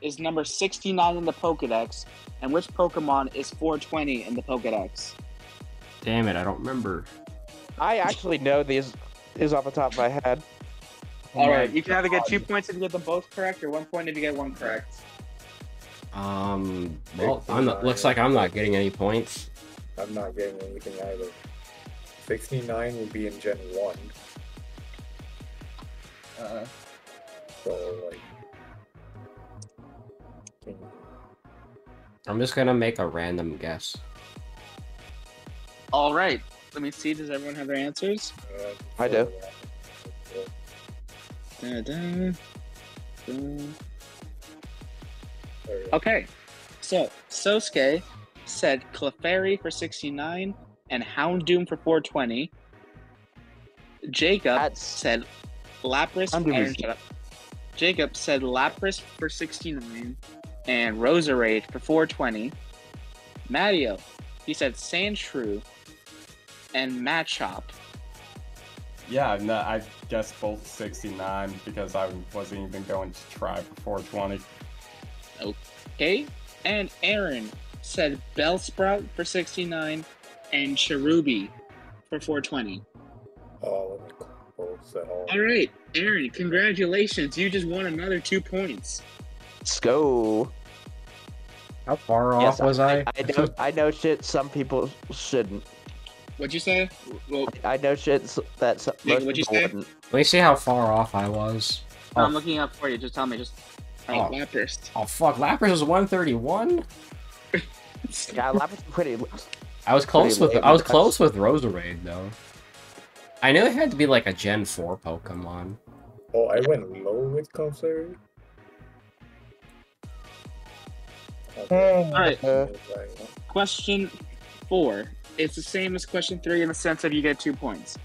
is number 69 in the Pokedex, and which Pokemon is 420 in the Pokedex? Damn it, I don't remember. I actually know these is off the top of my head. All right, you can either get 2 points if you get them both correct, or 1 point if you get one correct. Well, looks like I'm not getting any points. I'm not getting anything either. 69 would be in Gen 1. So, like... I'm just gonna make a random guess. Alright, let me see, does everyone have their answers? I do. Okay, so Sosuke said Clefairy for 69 and Houndoom for 420. Jacob said Lapras. Jacob said Lapras for 69 and Roserade for 420. Matio, he said Sandshrew and Machop. Yeah, no, I guessed both 69 because I wasn't even going to try for 420. Okay, and Aaron said Bellsprout for 69 and Cherubi for 420. Oh, close at all. All right, Aaron, congratulations. You just won another 2 points. Let's go. How far off was I? I know shit some people shouldn't. What'd you say? Well, I know shit that some people wouldn't. Let me see how far off I was. Oh. I'm looking up for you. Just tell me. Oh, Lapras. Oh fuck, Lapras is 131. Yeah, Lapras is pretty. I was close with Roserade though. I knew it had to be like a Gen 4 Pokemon. Oh, I went low with Clefairy. Okay. All right. Question 4. It's the same as question 3 in the sense of you get 2 points.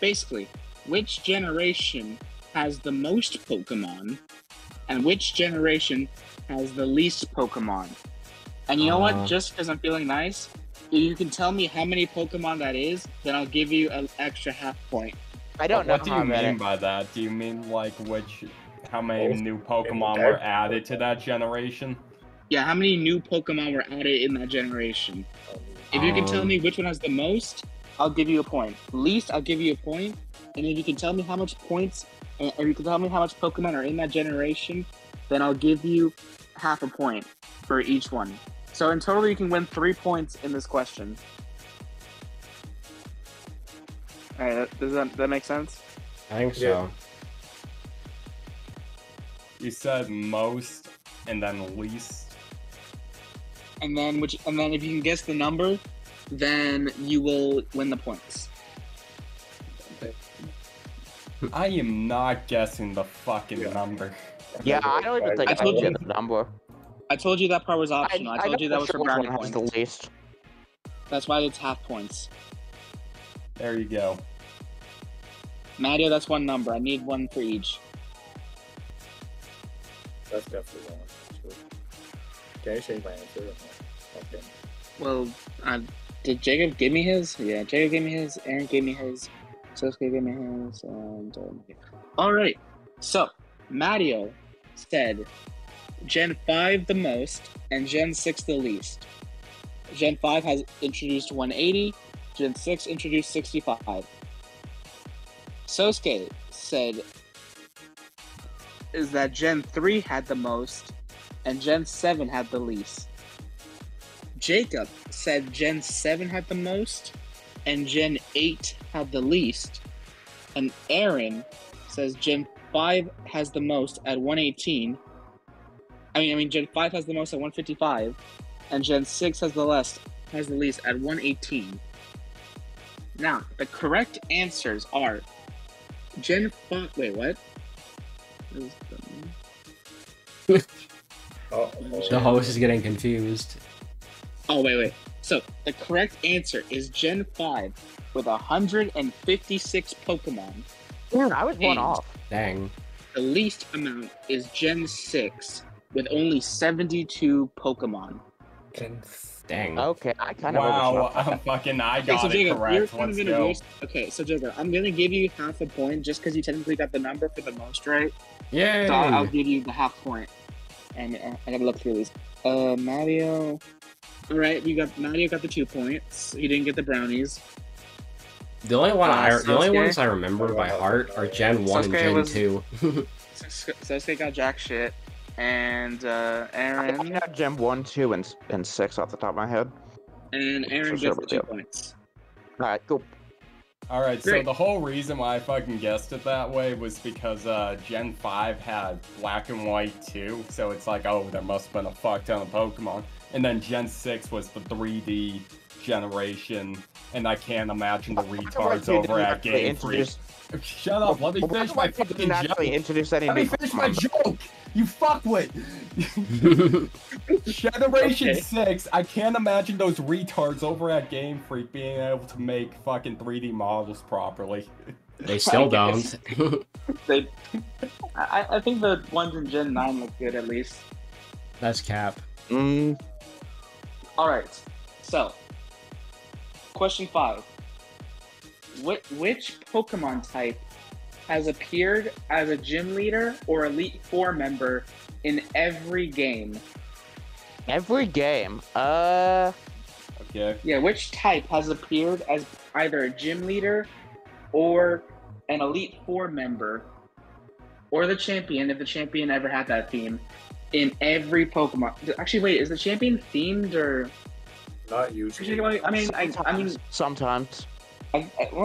Basically, which generation has the most Pokemon? And which generation has the least Pokemon? And you know what? Just because I'm feeling nice, if you can tell me how many Pokemon that is, then I'll give you an extra half point. I don't know. What do you mean by that? Do you mean like which, how many new Pokemon were added to that generation? Yeah, how many new Pokemon were added in that generation? If you can tell me which one has the most, I'll give you a point. Least, I'll give you a point. And if you can tell me how much points, and if you can tell me how much Pokemon are in that generation, then I'll give you half a point for each one. So in total, you can win 3 points in this question. All right, does that make sense? I think so. You said most, and then least, and then which, and then if you can guess the number, then you will win the points. I am not guessing the fucking number. Yeah, I don't even think I told you the number. I told you that part was optional. I told you that was for brownie points. The least. That's why it's half points. There you go. Matio, that's one number. I need one for each. That's definitely one. Can I change my answer? Okay. Well, did Jacob give me his? Yeah, Jacob gave me his. Aaron gave me his. Sosuke gave me his. And all right. So Matio said Gen 5 the most and Gen 6 the least. Gen 5 has introduced 180. Gen 6 introduced 65. Sosuke said is that Gen 3 had the most and Gen 7 had the least. Jacob said Gen 7 had the most and Gen 8 had the least. And Aaron says Gen 5 has the most at 118. I mean, Gen 5 has the most at 155, and Gen 6 has the least at 118. Now, the correct answers are Gen 5. Wait, what? The host is getting confused. Oh, wait. So, the correct answer is Gen 5 with 156 Pokemon. Dude, I was one off. Dang. The least amount is Gen 6. With only 72 Pokemon. Dang. Okay, I kind of overshot. Wow, fucking I got it correct. Let's go. Okay, so Jacob, I'm gonna give you half a point just because you technically got the number for the most right. Yeah. So I'll give you the half point. And I gotta look through these. Matio. All right, Matio got the 2 points. He didn't get the brownies. The only one the only ones I remember by heart are Gen 1 and Gen 2. Sosuke got jack shit. And Aaron. I got Gen 1, 2, and 6 off the top of my head. And Aaron gets 2 points. Alright, cool. Alright, so the whole reason why I fucking guessed it that way was because Gen 5 had black and white too. So it's like, oh, there must have been a fuck ton of Pokemon. And then Gen 6 was the 3D generation. And I can't imagine the retards over at Game Freak. Shut up, let me finish my fucking joke. Let me finish my joke! You fuckwit! Generation 6, I can't imagine those retards over at Game Freak being able to make fucking 3D models properly. They still don't. I think the ones in Gen 9 look good at least. That's cap. Alright, so. Question 5. Which Pokemon type has appeared as a gym leader or Elite Four member in every game? Every game? Okay. Yeah, which type has appeared as either a gym leader or an Elite Four member or the champion, if the champion ever had that theme, in every Pokemon? Actually, wait, is the champion themed or? Not usually. Sometimes. Isn't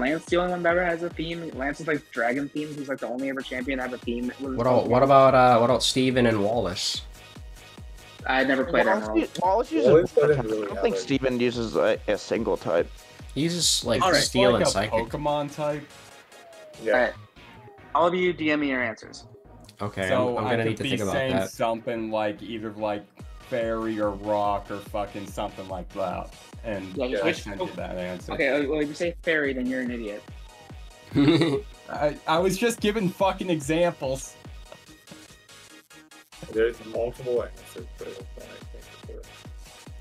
Lance the only one that ever has a theme? Lance is like dragon themed. He's like the only ever champion to have a theme. What about Steven and Wallace? I never played that. Wallace uses. I don't think Steven uses a single type. He uses like Steel and Psychic. Pokemon type. Yeah. All right. All of you DM me your answers. Okay. So I'm gonna need to think about that. Something like either like fairy or rock or fucking something like that. And yeah, I can't do that answer. Okay, well, if you say fairy, then you're an idiot. I was just giving fucking examples. There's multiple answers for this one,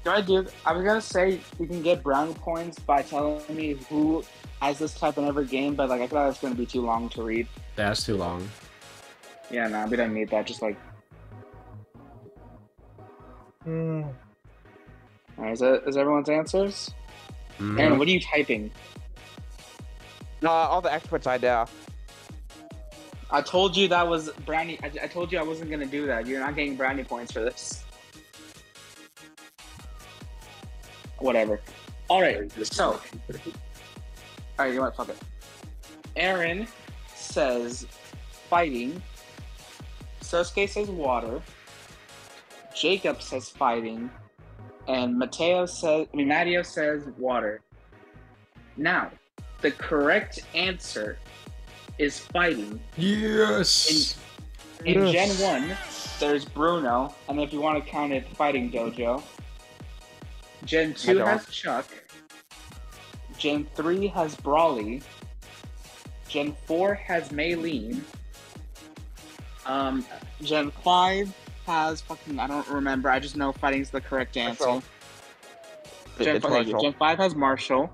I think. I was gonna say you can get brownie points by telling me who has this type in every game, but like I thought it's gonna be too long to read. That's too long. Yeah, no, we don't need that. Just like. Alright, is everyone's answers? Aaron, what are you typing? All the experts I do. I told you that was brownie. I told you I wasn't gonna do that. You're not getting brownie points for this. Whatever. All right. So, all right. You want to fuck it? Aaron says fighting. Sosuke says water. Jacob says fighting, and Matio says water. Now, the correct answer is fighting. Yes. In Gen 1, there's Bruno, and if you want to count it, Fighting Dojo. Gen 2 has Chuck. Gen 3 has Brawly. Gen 4 has Maylene. Gen 5 has fucking, I don't remember, I just know fighting's the correct answer. Marshall. Gen 5 has Marshall.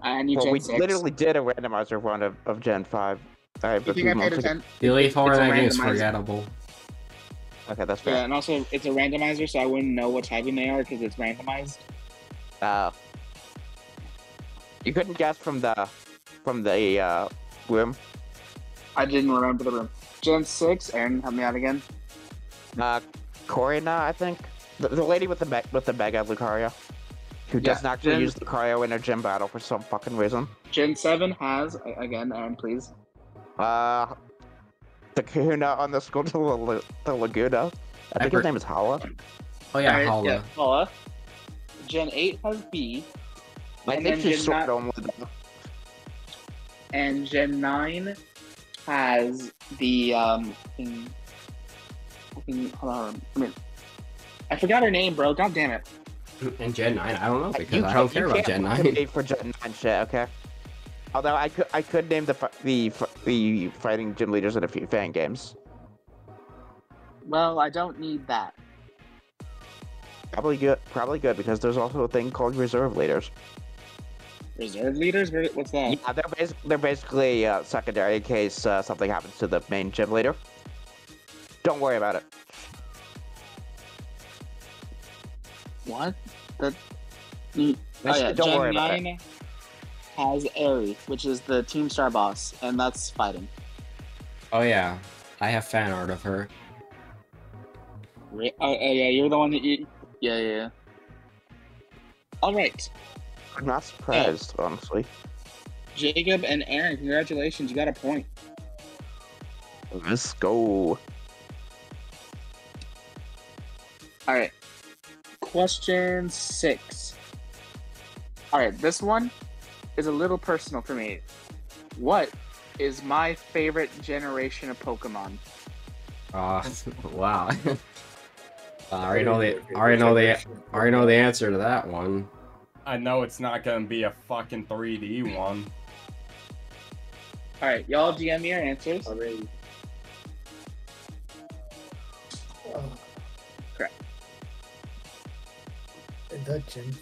And you literally did a randomizer one of Gen 5. Right, you think I paid attention? The only form of that game is forgettable. Okay, that's fair. Yeah, and also it's a randomizer, so I wouldn't know what typing they are because it's randomized. You couldn't guess from the room. I didn't remember the room. Gen 6, Aaron, help me out again. Corina, I think the lady with the mega Lucario, who does not use Lucario in her gym battle for some fucking reason. Gen 7 has again, Aaron, please. The kahuna on the school to the Laguna. I think his name is Hala. Oh yeah, Hala. Hala. Gen 8 has B. I think she's sort of only. And Gen 9 has the hold on. I forgot her name, bro. God damn it. And Gen 9, I don't know because I don't care about Gen 9. For Gen 9 shit, okay. Although I could name the fighting gym leaders in a few fan games. Well, I don't need that. Probably good because there's also a thing called reserve leaders. Reserve leaders? What's that? Yeah, they're basically secondary in case something happens to the main gym leader. Don't worry about it. What? Don't worry about it. Has Aerie, which is the Team Star boss, and that's fighting. Oh yeah, I have fan art of her. Yeah, you're the one that you... Yeah. Alright. I'm not surprised, honestly. Jacob and Aaron, congratulations, you got a point. Let's go. Alright. Question 6. Alright, this one is a little personal for me. What is my favorite generation of Pokemon? Wow. I already know the answer to that one. I know it's not gonna be a fucking 3D one. All right, y'all DM me your answers. Already. Oh. Crap. The gym.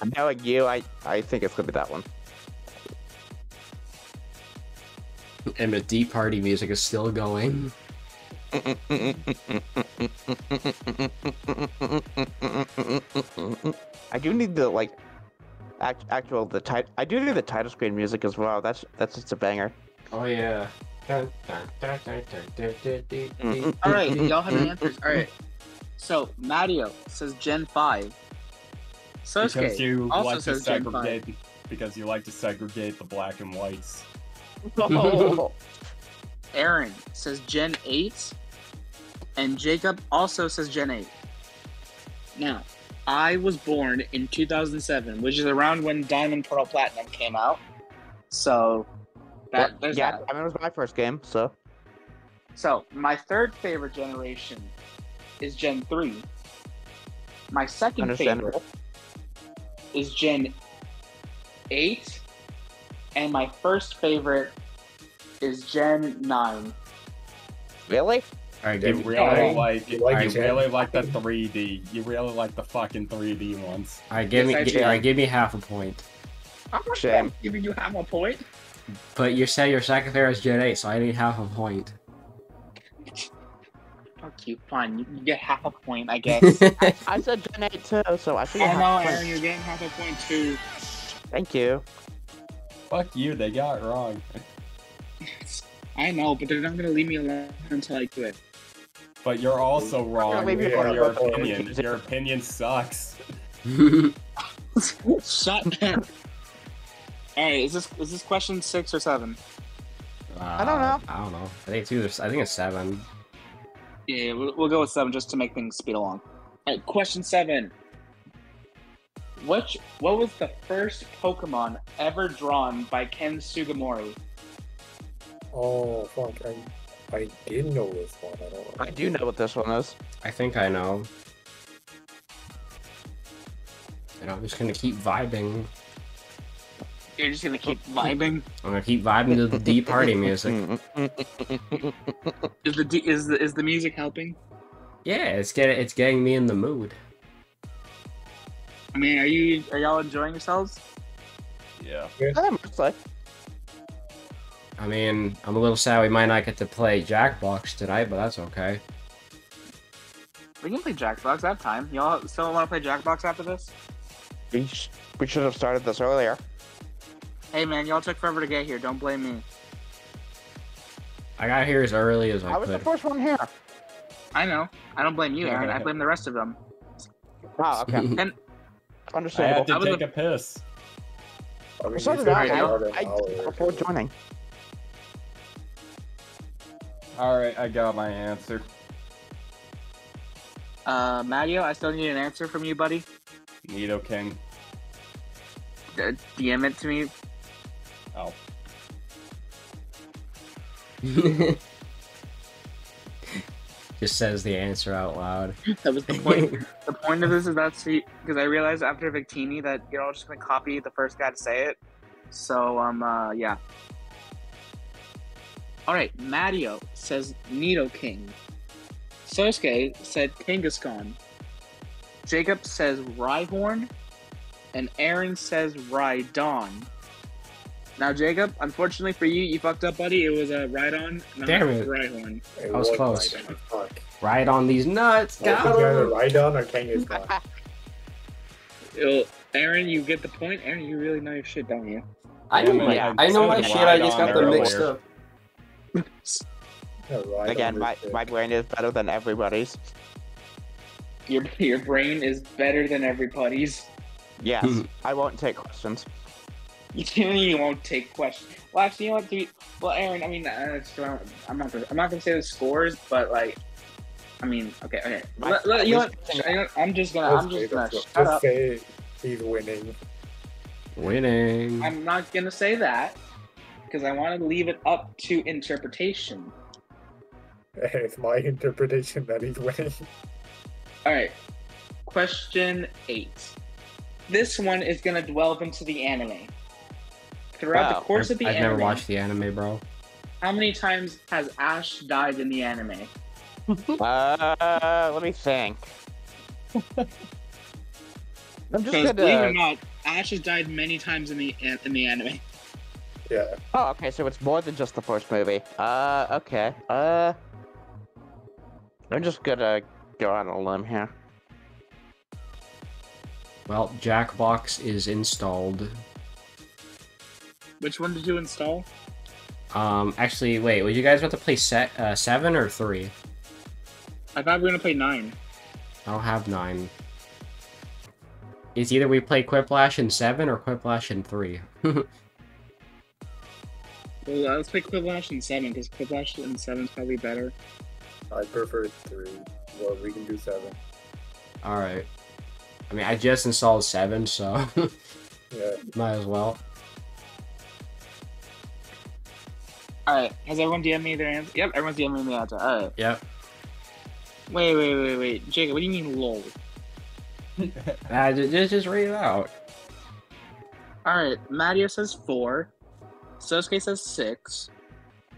I'm telling you, I think it's gonna be that one. And the deep party music is still going. I do need the actual title screen music as well. That's just a banger. Oh yeah. All right, y'all have your answers. All right. So Matio says Gen 5. Sosuke because you like to segregate, the black and whites. Oh. Aaron says Gen 8, and Jacob also says Gen 8. Now, I was born in 2007, which is around when Diamond, Pearl, Platinum came out. So, that. I mean, it was my first game, so. So, my third favorite generation is Gen 3. My second favorite is Gen 8, and my first favorite is Gen 9. Really? Alright, give me you really like the 3D. You really like the fucking 3D ones. Alright, give me half a point. How much am I giving you half a point? But you said your second favorite is Gen 8, so I need half a point. Fuck you, fine. You get half a point, I guess. I said Gen 8 too, so I think. Oh no, Aaron, you're getting half a point too. Thank you. Fuck you, they got it wrong. I know, but they're not gonna leave me alone until I do it. But you're also wrong for your opinion. Your opinion sucks. Shut up. Alright, is this question 6 or 7? I don't know. I don't know. I think it's either. I think it's 7. Yeah, we'll go with 7 just to make things speed along. Alright, question 7. What was the first Pokemon ever drawn by Ken Sugimori? Oh fuck! I didn't know this one. I don't know. I do know what this one is. I think I know. And I'm just gonna keep vibing. You're just gonna keep vibing. I'm gonna keep vibing to the D party music. Is the music helping? Yeah, it's getting me in the mood. I mean, are y'all enjoying yourselves? Yeah. I mean, I'm a little sad we might not get to play Jackbox tonight, but that's okay. We can play Jackbox that time. Y'all still want to play Jackbox after this? We should have started this earlier. Hey man, y'all took forever to get here. Don't blame me. I got here as early as I could. I was the first one here. I know. I don't blame you, Aaron. I blame the rest of them. Wow, okay. And understandable. I had to take a piss. I mean, so did I before joining. Alright, I got my answer. Matio, I still need an answer from you, buddy. Nido King. DM it to me. Oh. Just says the answer out loud. That was the point. The point of this is that because I realized after Victini that you're all just gonna copy the first guy to say it. So yeah. Alright, Matio says Nidoking. Sosuke said Kangaskhan. Jacob says Rhyhorn. And Aaron says Rhydon. Now, Jacob, unfortunately for you, you fucked up, buddy. It was Rhydon, not Rhyhorn. I was close. Ride on these nuts. Got him. Rhydon or Kangaskhan? Aaron, you get the point. Aaron, you really know your shit, don't you? I know my shit. I just got them mixed up. Again, my brain is better than everybody's. Your brain is better than everybody's. Yes, I won't take questions. You won't take questions. Well, actually, you know what? Well, Aaron, I mean, I'm not gonna say the scores, but like, I mean, okay. You know what? I'm just gonna shut up. Say he's winning. Winning. I'm not gonna say that. Because I want to leave it up to interpretation. It's my interpretation that he's winning. Alright. Question 8. This one is going to delve into the anime. Throughout the course of the anime... I've never watched the anime, bro. How many times has Ash died in the anime? Let me think. Because believe it or not, Ash has died many times in the anime. Yeah. Oh, okay, so it's more than just the first movie. Okay. I'm just gonna go on a limb here. Well, Jackbox is installed. Which one did you install? Actually, wait, would you guys want to play 7 or 3? I thought we were gonna play 9. I don't have 9. It's either we play Quiplash in 7 or Quiplash in 3. Well, let's play Quiplash in 7, because Quiplash in 7 is probably better. I prefer 3. Well, we can do 7. Alright. I mean, I just installed 7, so... yeah. Might as well. Alright, has everyone DM'd me their answer? Yep, everyone's DM'd me the answer. Alright. Yep. Wait. Jacob, what do you mean, lol? Just read it out. Alright, Matio says 4. Sosuke says 6.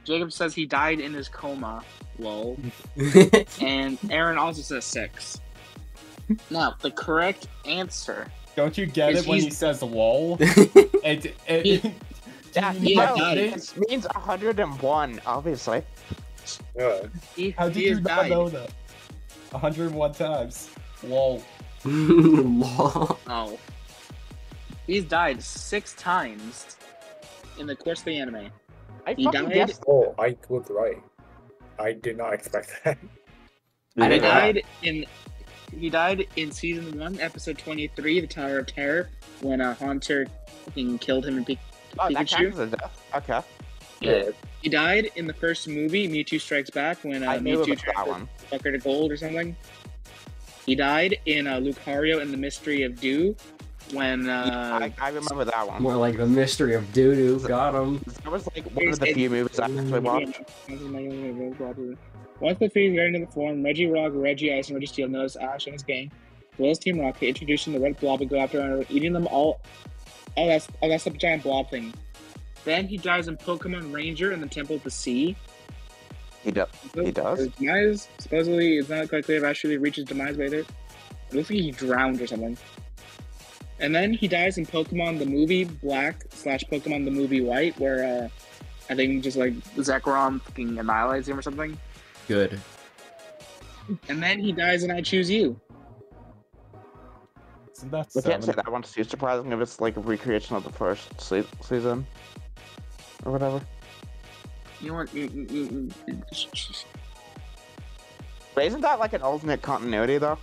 Jacob says he died in his coma. Lol. And Aaron also says 6. Now, the correct answer. Don't you get it when he says lol? It means 101, obviously. Yeah. How did you not know that? 101 times. Lol. Lol. Oh. He's died 6 times in the course of the anime. Oh, I was right. I did not expect that. He died in season 1, episode 23, The Tower of Terror, when a Haunter killed him and Pikachu. That death. Okay. Yeah. He died in the first movie, Mewtwo Strikes Back, when Mewtwo turned Fucker to Gold or something. He died in Lucario and the Mystery of Dew. When I remember that one. More like the Mystery of Doo-Doo. Got him. That was like one of the few movies I actually watched. Once the three got into the form, Reggie Rock, Reggie Ice, and Reggie Steel noticed Ash and his gang. Will's Team Rocket introducing the red blob and go after and eating them all. Oh, that's the giant blob thing. Then he dies in Pokemon Ranger in the Temple of the Sea. He does. His demise, supposedly, it's not quite clear if Ash really reaches demise later. It looks like he drowned or something. And then he dies in Pokemon the Movie Black / Pokemon the Movie White, where I think just like Zekrom fucking annihilates him or something. Good. And then he dies in I Choose You. Isn't that I can't say that one's too surprising if it's like a recreation of the first season or whatever. You want? But isn't that like an alternate continuity though?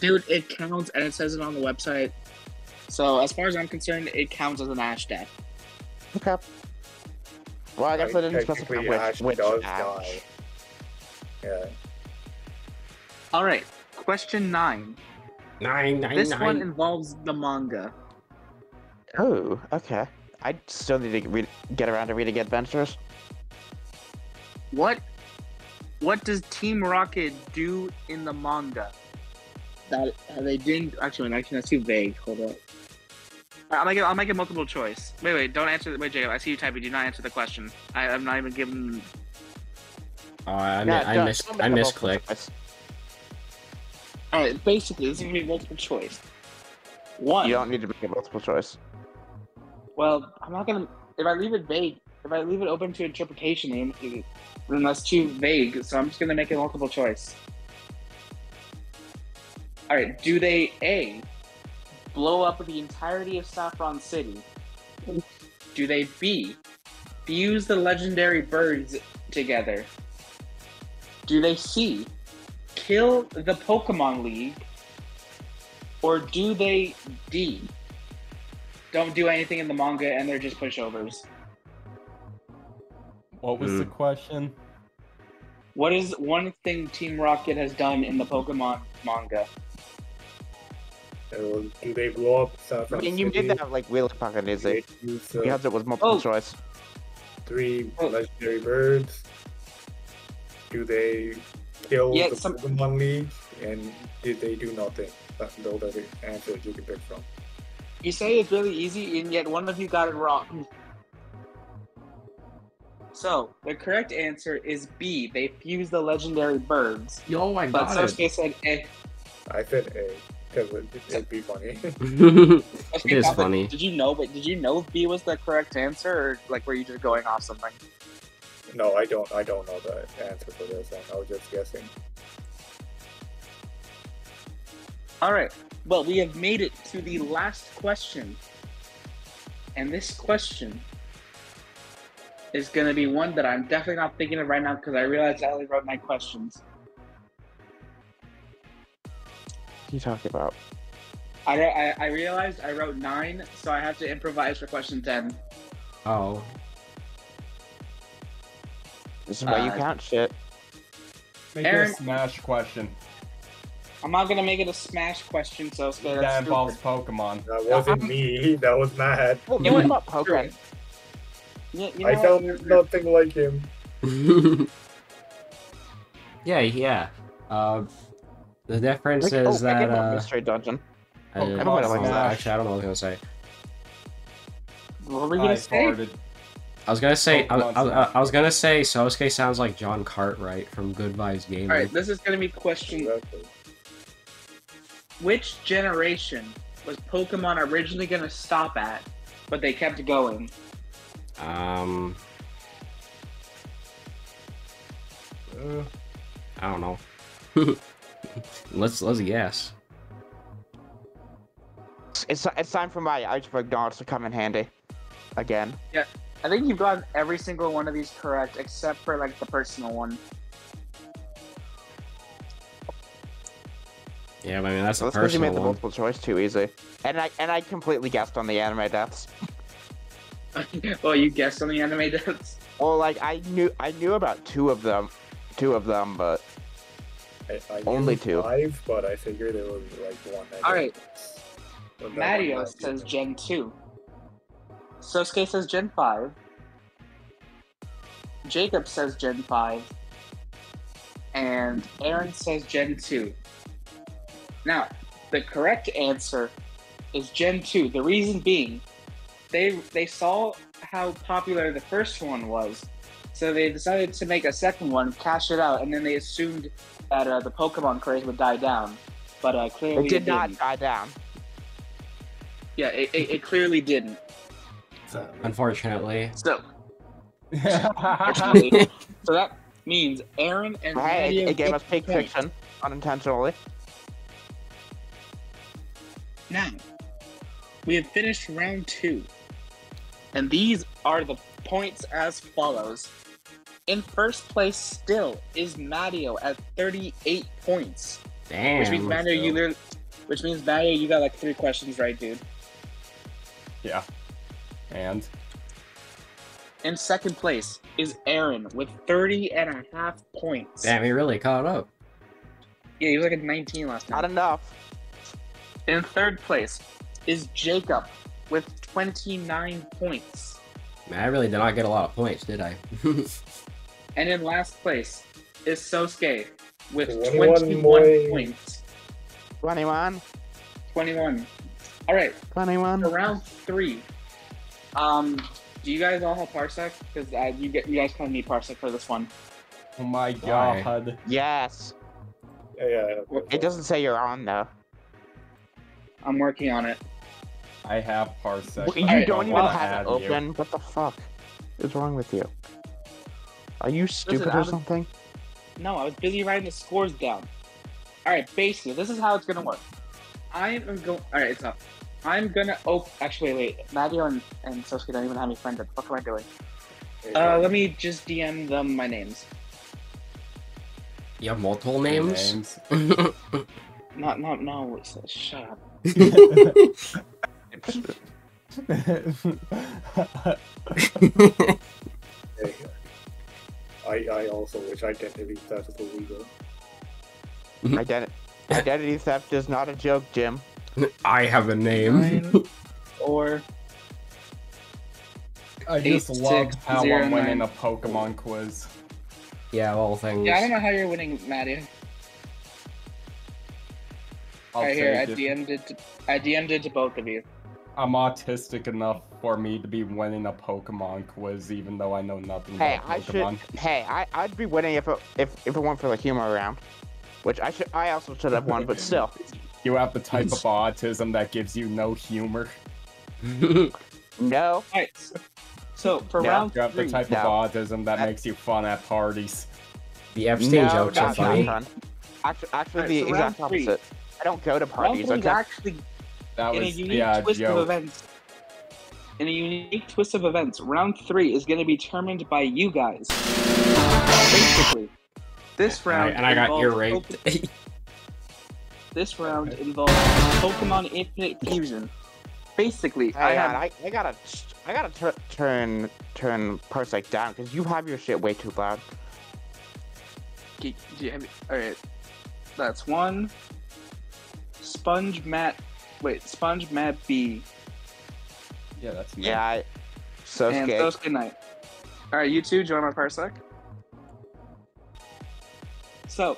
Dude, it counts, and it says it on the website. So, as far as I'm concerned, it counts as an Ash death. Okay. Well, I guess I didn't specify which Ash. Yeah. Alright, question 9. This one involves the manga. Oh, okay. I still need to get around to reading Adventures. What does Team Rocket do in the manga? That they didn't actually that's too vague. Hold up. I'll make a multiple choice. Wait, don't answer. Wait, Jacob, I see you typing. Do not answer the question. I'm not even given. I misclicked. All right, basically this is gonna be multiple choice. One. You don't need to make a multiple choice. Well, I'm not gonna. If I leave it vague, if I leave it open to interpretation, then that's too vague. So I'm just gonna make a multiple choice. Alright, do they A, blow up the entirety of Saffron City? Do they B, fuse the legendary birds together? Do they C, kill the Pokemon League? Or do they D, don't do anything in the manga and they're just pushovers? What was the question? What is one thing Team Rocket has done in the Pokemon manga? Do they blow up Saffron City? I mean, you did have like Wheel of Pocket, is it? Because it was multiple choice. 3 legendary birds. Do they kill the Pokemon League? And did they do nothing? Those are the answers you can pick from. You say it's really easy, and yet one of you got it wrong. So, the correct answer is B. They fuse the legendary birds. Yo, I got it. But Sosuke said A. I said A. It'd be funny. It is funny. Did you know B was the correct answer, or like were you just going off something? No, I don't know the answer for this one. I was just guessing. Alright. Well, we have made it to the last question. And this question is gonna be one that I'm definitely not thinking of right now because I realized I only wrote my questions. You talking about? I realized I wrote 9, so I have to improvise for question 10. Oh. This is why you count shit. Make Aaron, it a smash question. I'm not gonna make it a smash question, so stay. That involves Pokemon. That wasn't me. That was Matt. Well, it was about Pokemon. You know I sound nothing like him. Yeah. The difference is that Mystery Dungeon. I don't know what I was gonna say. What were we gonna say? I was gonna say, I was gonna say Sosuke sounds like John Cartwright from Good Vibes Gaming. All right, this is gonna be question. Which generation was Pokemon originally gonna stop at, but they kept going? I don't know. Let's guess. It's time for my iceberg knowledge to come in handy again. Yeah. I think you've gotten every single one of these correct, except for like the personal one. Yeah, but I mean that's the personal one. That's because you made the multiple choice too easy, and I completely guessed on the anime deaths. Well, you guessed on the anime deaths. Well, like I knew about two of them, but I only two. Five, but I figured there would be like one. All right. Matio says Gen 2. Sosuke says Gen 5. Jacob says Gen 5. And Aaron says Gen 2. Now, the correct answer is Gen 2. The reason being, they saw how popular the first one was, so they decided to make a second one, cash it out, and then they assumed that the Pokemon craze would die down. But clearly it did not die down. Yeah, it clearly didn't. Unfortunately. So, unfortunately. So that means Aaron and Matio. It gave us fake fiction unintentionally. Now, we have finished round 2. And these are the points as follows. In first place still is Matio at 38 points. Damn. Which means Matio, you got like 3 questions right, dude. Yeah. And? In second place is Aaron with 30.5 points. Damn, he really caught up. Yeah, he was like at 19 last time. Not enough. In third place is Jacob with 29 points. Man, I really did not get a lot of points, did I? And in last place is Sosuke with 21 points. 21. All right. 21. For round 3. Do you guys all have Parsec? Because you guys kind of need Parsec for this one. Oh my god. Why? Yes. Yeah. It doesn't say you're on though. I'm working on it. I have Parsec. Well, you don't even have it open. You. What the fuck is wrong with you? Are you stupid or something? No, I was busy writing the scores down. All right, basically, this is how it's gonna work. All right, it's up. I'm gonna wait. Matio and Sosuke don't even have me friended. What am I doing? Let me just DM them my names. You have multiple names? No, shut up. I also wish identity theft is illegal. Identity theft is not a joke, Jim. I have a name. 9 or... I just love how I'm winning a Pokemon quiz. Yeah, all things. Yeah, I don't know how you're winning, Matio. Right here, I DM'd it to both of you. I'm autistic enough for me to be winning a Pokemon quiz, even though I know nothing about Pokemon. I'd be winning if it weren't for the humor round, which I also should have won, but still. You have the type of autism that gives you no humor. No. Right. So for round 3, you have the type of autism that makes you fun at parties. The Epstein jokes are funny. Actually, right, the exact opposite. I don't go to parties. Okay? Actually, in a unique twist of events, round 3 is going to be determined by you guys. Basically, this round and I got ear raped. This round involves Pokemon Infinite Fusion. Basically, I gotta turn Parsec down because you have your shit way too loud. All right, that's 1. Sponge Matt B. Yeah, that's me. Yeah, Sosuke Knight. Alright, you two, join my Parsec. So,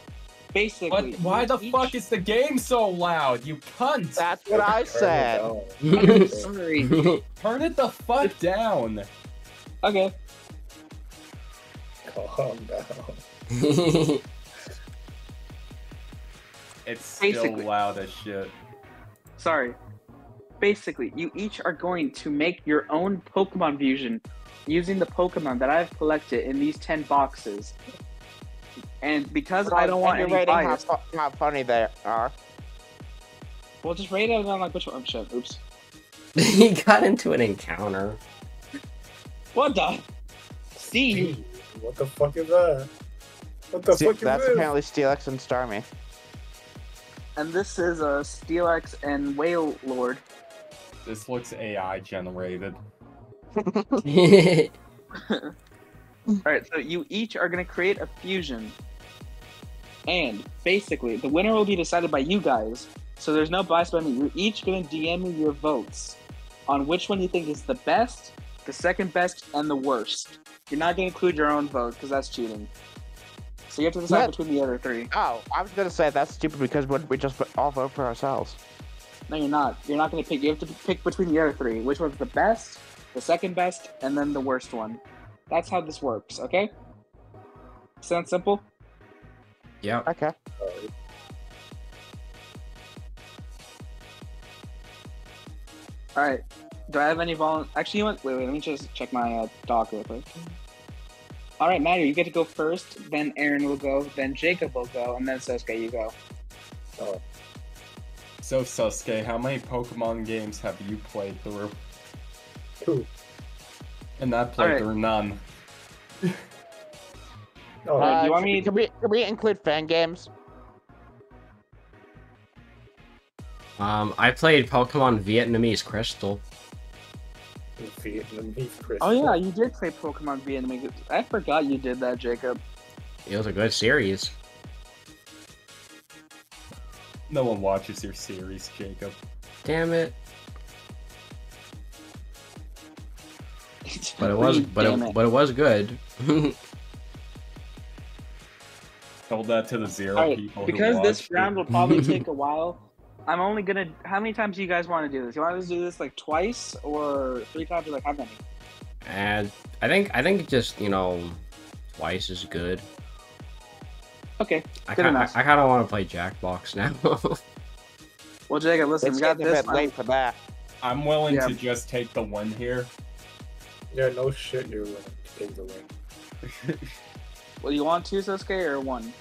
basically... But why the fuck is the game so loud, you cunt? That's what I said. I'm sorry. Turn it the fuck down. Okay. Calm down. It's still basically wild as shit. Sorry. Basically, you each are going to make your own Pokemon fusion using the Pokemon that I've collected in these 10 boxes. And because I don't want any bias... how funny they are. Well, just rate it on like which one? Oops. He got into an encounter. What the? Steve! What the fuck is that? What the fuck is that? That's apparently Steelix and Starmie. And this is a Steelix and Whale Lord. This looks AI generated. Alright, so you each are going to create a fusion. And basically, the winner will be decided by you guys. So there's no bias by me. You're each going to DM me your votes on which one you think is the best, the second best, and the worst. You're not going to include your own vote because that's cheating. So you have to decide between the other three. Oh, I was going to say that's stupid because we just all vote for ourselves. No, you're not. You're not going to pick. You have to pick between the other three. Which one's the best, the second best, and then the worst one. That's how this works, okay? Sounds simple? Yeah. Okay. Alright. Do I have any Actually, you know what? Wait, let me just check my doc real quick. All right, Matthew, you get to go first, then Aaron will go, then Jacob will go, and then Sosuke, you go. Oh. So, Sosuke, how many Pokemon games have you played through? 2. And I played through none. Do you want me... Can we include fan games? I played Pokemon Vietnamese Crystal. Oh yeah, you did play Pokemon Vietnamese. I forgot you did that, Jacob. It was a good series. No one watches your series, Jacob. Damn it. But it was, but it was good. Told that to the zero people. Because this round will probably take a while. I'm only gonna. How many times do you guys want to do this? You want to do this like twice or 3 times? Or like how many? And I think just twice is good. Okay. I kind of want to play Jackbox now. Well, Jacob, listen, we got this. Late for that. I'm willing to just take the win here. Yeah, no shit, you're willing to take the win. Well, you want 2, Sosuke, or 1?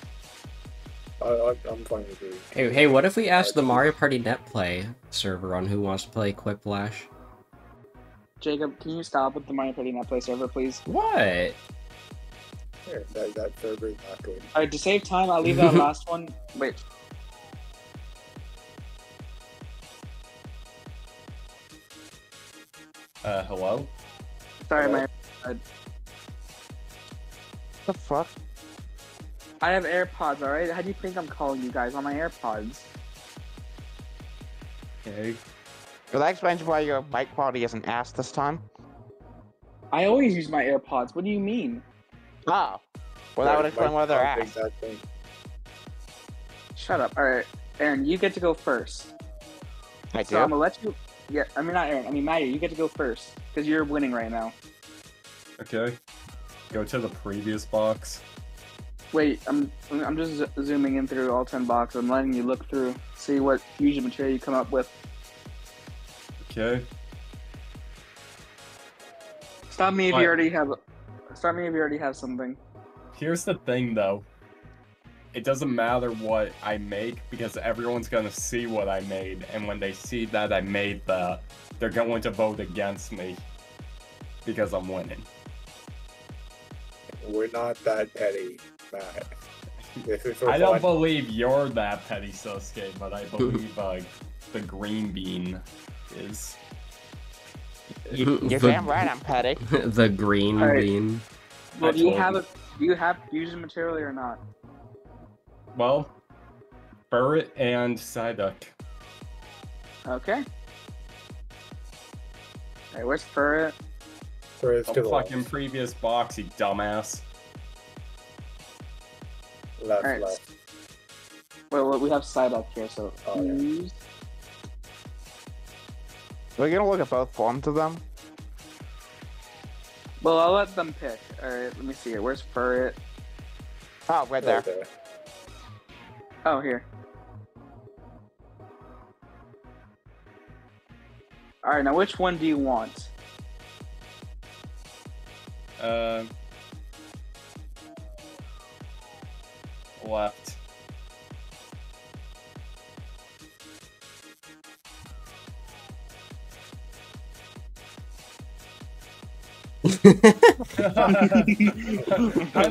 I'm fine with it. Hey, what if we ask the Mario Party netplay server on who wants to play Quiplash? Jacob, can you stop with the Mario Party netplay server, please? What? Here, that server is not good. Alright, to save time, I'll leave that last one. Wait. Hello? Sorry, hello? What the fuck? I have AirPods, alright? How do you think I'm calling you guys on my AirPods? Okay. Well, that explains why your mic quality isn't ass this time. I always use my AirPods. What do you mean? Oh. Well, that would explain why they're ass. Exactly. Shut up. Alright. Aaron, you get to go first. I do? So I'm gonna let you... Yeah, I mean, not Aaron. I mean, Matthew, you get to go first. Because you're winning right now. Okay. Go to the previous box. Wait, I'm just zooming in through all 10 boxes. I'm letting you look through, see what fusion material you come up with. Okay. Stop me if you already have. Stop me if you already have something. Here's the thing, though. It doesn't matter what I make because everyone's gonna see what I made, and when they see that I made that, they're going to vote against me because I'm winning. We're not that petty. I don't believe you're that petty, Sosuke, but I believe the green bean is. You're damn right, I'm petty. The green bean. Well, do you have fusion material or not? Well, Burret and Psyduck. Okay. Hey, where's Burret? Burret's the fucking previous box, you dumbass. Left. Wait, we have Psyduck here, so... Oh, yeah. We're gonna look at both forms of them? Well, I'll let them pick. All right, let me see here. Where's Furret? Oh, right there. Okay. Oh, here. All right, now which one do you want? Left. I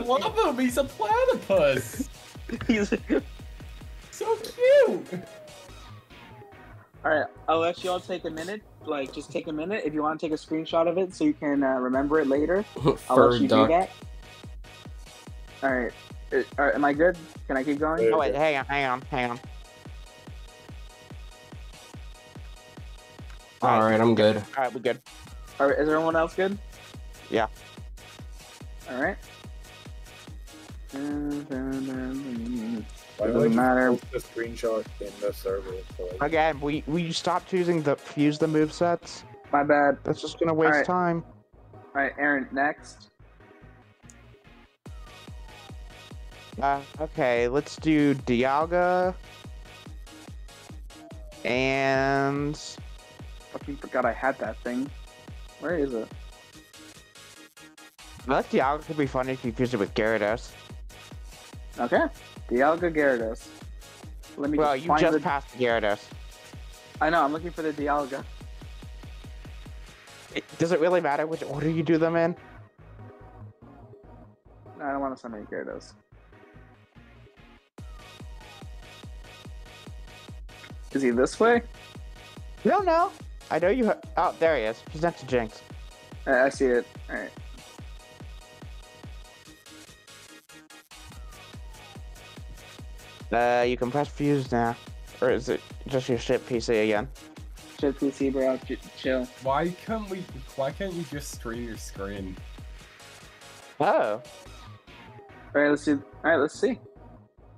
love him. He's a platypus. He's so cute. All right, I'll let you all take a minute. Like, just take a minute if you want to take a screenshot of it so you can remember it later. I'll let you do that. All right. All right, am I good? Can I keep going? Oh, wait, hang on. All right, I'm good. All right, we're good. All right, is everyone else good? Yeah. All right. Why doesn't matter. The screenshot in the server. Again, we stopped choosing the fuse the movesets. My bad. That's just gonna waste time. All right, Aaron, next. Okay, let's do Dialga. And fucking forgot I had that thing. Where is it? I like Dialga. Could be funny if you fuse it with Gyarados. Okay, Dialga, Gyarados. Let me. Well, you just passed Gyarados. I know. I'm looking for the Dialga. Does it really matter which order you do them in? No, I don't want to summon Gyarados. Is he this way? I don't know. I know you. Oh, there he is. He's next to Jinx. I see it. All right. You can press fuse now. Or is it just your shit PC again? Shit PC, bro. Chill. Why can't you just stream your screen? Oh. All right, let's see.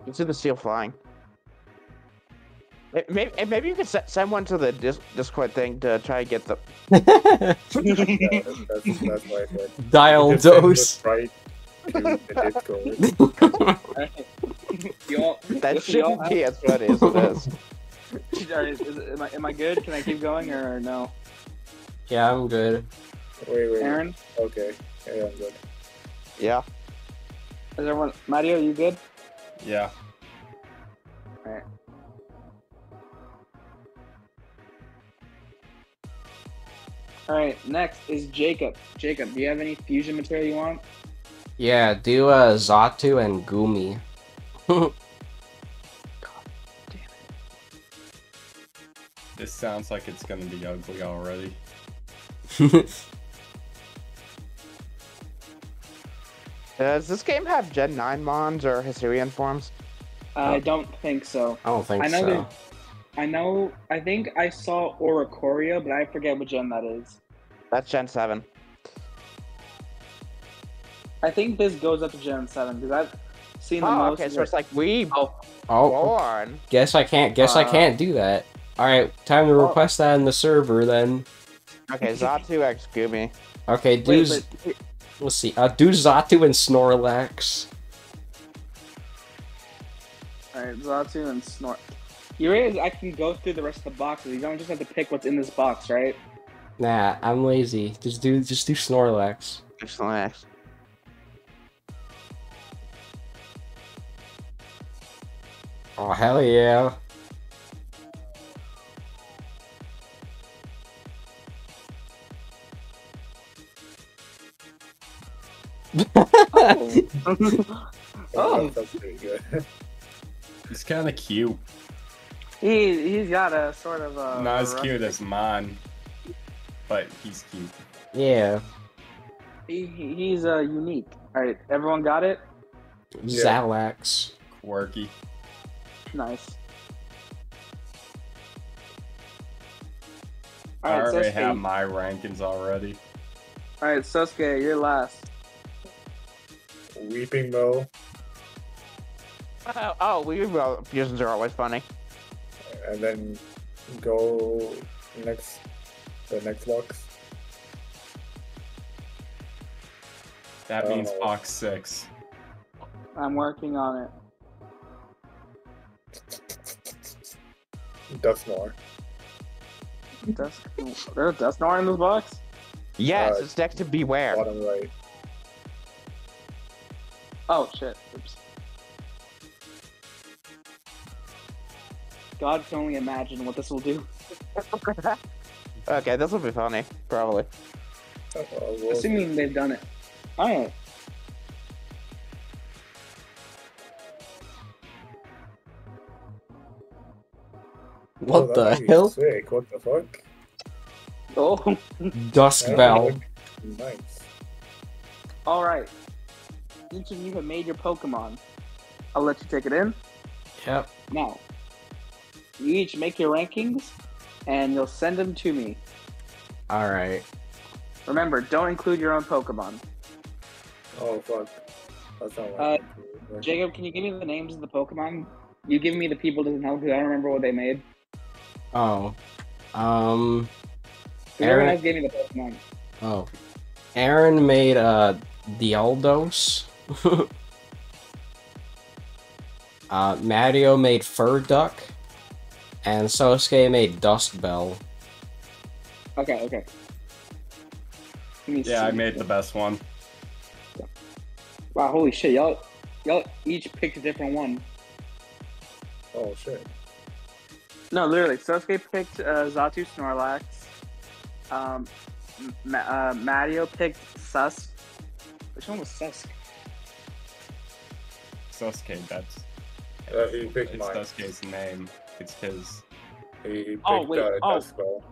Let's do the seal flying. Maybe you could send one to the Discord thing to try and get the that's dial dose. Right to the Discord. That shouldn't be as funny as it is. Am I good? Can I keep going or no? Yeah, I'm good. Wait. Aaron? Okay. Yeah, I'm good. Yeah. Is everyone... Mario, you good? Yeah. Alright. Alright, next is Jacob. Jacob, do you have any fusion material you want? Yeah, do Zatu and Goomy. God damn it. This sounds like it's gonna be ugly already. Does this game have Gen 9 mons or Hisuian forms? I don't think so. I think I saw Oricorio, but I forget what gen that is. That's Gen 7. I think this goes up to Gen 7 because I've seen the most. Okay, so it's like we born. Guess I can't do that. All right, time to request that in the server then. Okay, Zatu X Goomy. Okay, let's see. Do Zatu and Snorlax. All right, Zatu and Snorlax. You realize I can go through the rest of the boxes. You don't just have to pick what's in this box, right? Nah, I'm lazy. Just do Snorlax. Snorlax. Oh, hell yeah. Oh, that's pretty good. He's kind of cute. He's got a sort of a... Not as cute as mine, but he's cute. Yeah. He's unique. All right, everyone got it? Yeah. Zalax. Quirky. Nice. All right, I already have my rankings already. All right, Sosuke, you're last. Weeping Bow. Oh, Weeping Bow fusions are always funny. And then go next, the next box. That means box 6. I'm working on it. Dusknoir. There's Dusknoir in this box? Yes, it's next to Beware. Bottom right. Oh, shit. Oops. God can only imagine what this will do. Okay, this will be funny, probably. Assuming they've done it. Alright. What the hell? Sick. What the fuck? Oh. Dusk Bell. Nice. Alright. Each of you have made your Pokemon. I'll let you take it in. Yep. Now, you each make your rankings, and you'll send them to me. Alright. Remember, don't include your own Pokemon. Oh, fuck. That's not right. Jacob, can you give me the names of the Pokemon? You give me the people doesn't help because I don't remember what they made. Oh. Aaron... Everyone else gave me the Pokemon. Oh. Aaron made, Dialdos. Matio made Furduck. And Sosuke made Dusk Bell. Okay, okay. Yeah, I made the best one. Wow, holy shit, y'all each picked a different one. Oh, shit. No, literally, Sosuke picked Zatu Snorlax. Matio picked Susk. Which one was Susk? Sosuke, that's... he picked mine. It's Susuke's name. It's his. He picked Dusk Bell.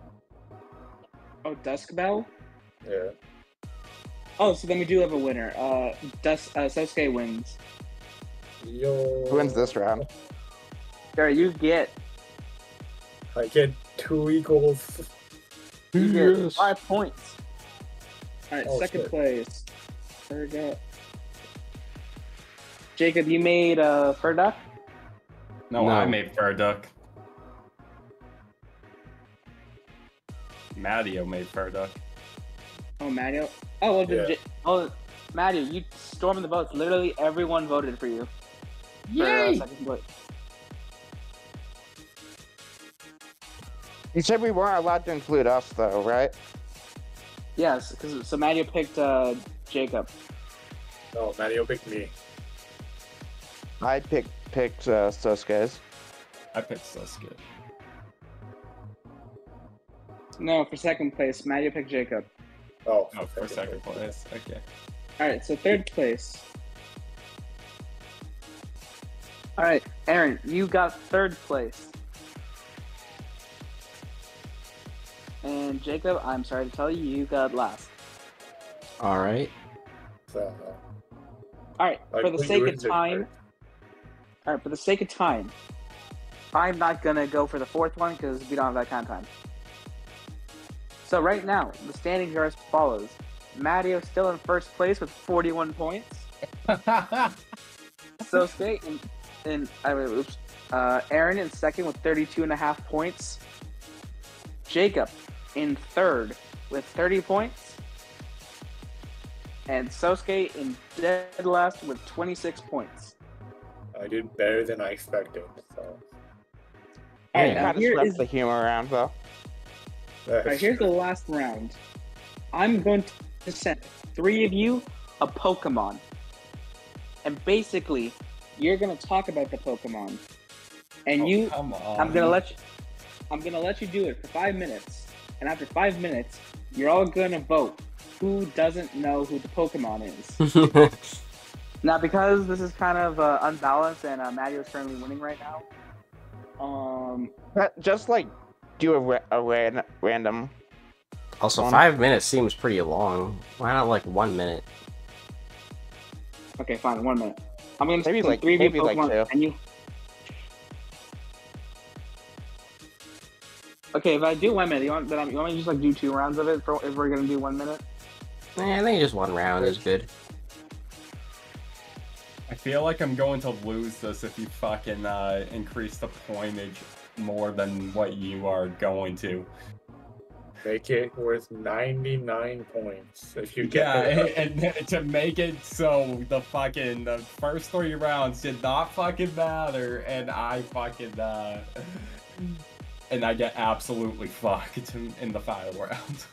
Oh, Dusk Bell? Yeah. Oh, so then we do have a winner. Sosuke wins. Yo. Who wins this round? There, you get. I get 2 equals. You get yes. 5 points. Alright, second place. Furduck. Jacob, you made Furduck? No, I made Furduck. Matio made Furduck. Oh, Matio. Oh, well, yeah. Matio, you stormed the votes. Literally everyone voted for you. Yay! You said we weren't allowed to include us, though, right? Yes, because so Matio picked Jacob. No, Matio picked me. I picked Sosuke's. I picked Sosuke. No, for second place, Matio picked Jacob. Oh, no, for second place. Okay. Alright, so third place. Alright, Aaron, you got third place. And Jacob, I'm sorry to tell you, you got last. Alright. Alright, for the sake of time... Alright, for the sake of time, I'm not gonna go for the fourth one because we don't have that kind of time. So right now, the standings are as follows. Matio still in first place with 41 points. Sosuke Aaron in second with 32.5 points. Jacob in third with 30 points. And Sosuke in dead last with 26 points. I did better than I expected, so... And I kind of swept the humor around, though. Alright, here's the last round. I'm going to send 3 of you a Pokemon. And basically, you're gonna talk about the Pokemon. And I'm gonna let you do it for 5 minutes. And after 5 minutes, you're all gonna vote who doesn't know who the Pokemon is. Now, because this is kind of unbalanced and Matio's currently winning right now. Just like do a random. Also, 5 minutes seems pretty long. Why not like 1 minute? Okay, fine, 1 minute. I'm gonna maybe like 3 maybe Pokemon like 2. And you... Okay, if I do 1 minute, you want me to just like do 2 rounds of it if we're gonna do 1 minute? I think just 1 round is good. I feel like I'm going to lose this if you fucking increase the pointage more than what you are going to. Make it worth 99 points if you get it. And to make it so the first three rounds did not fucking matter, and I fucking and I get absolutely fucked in the final round.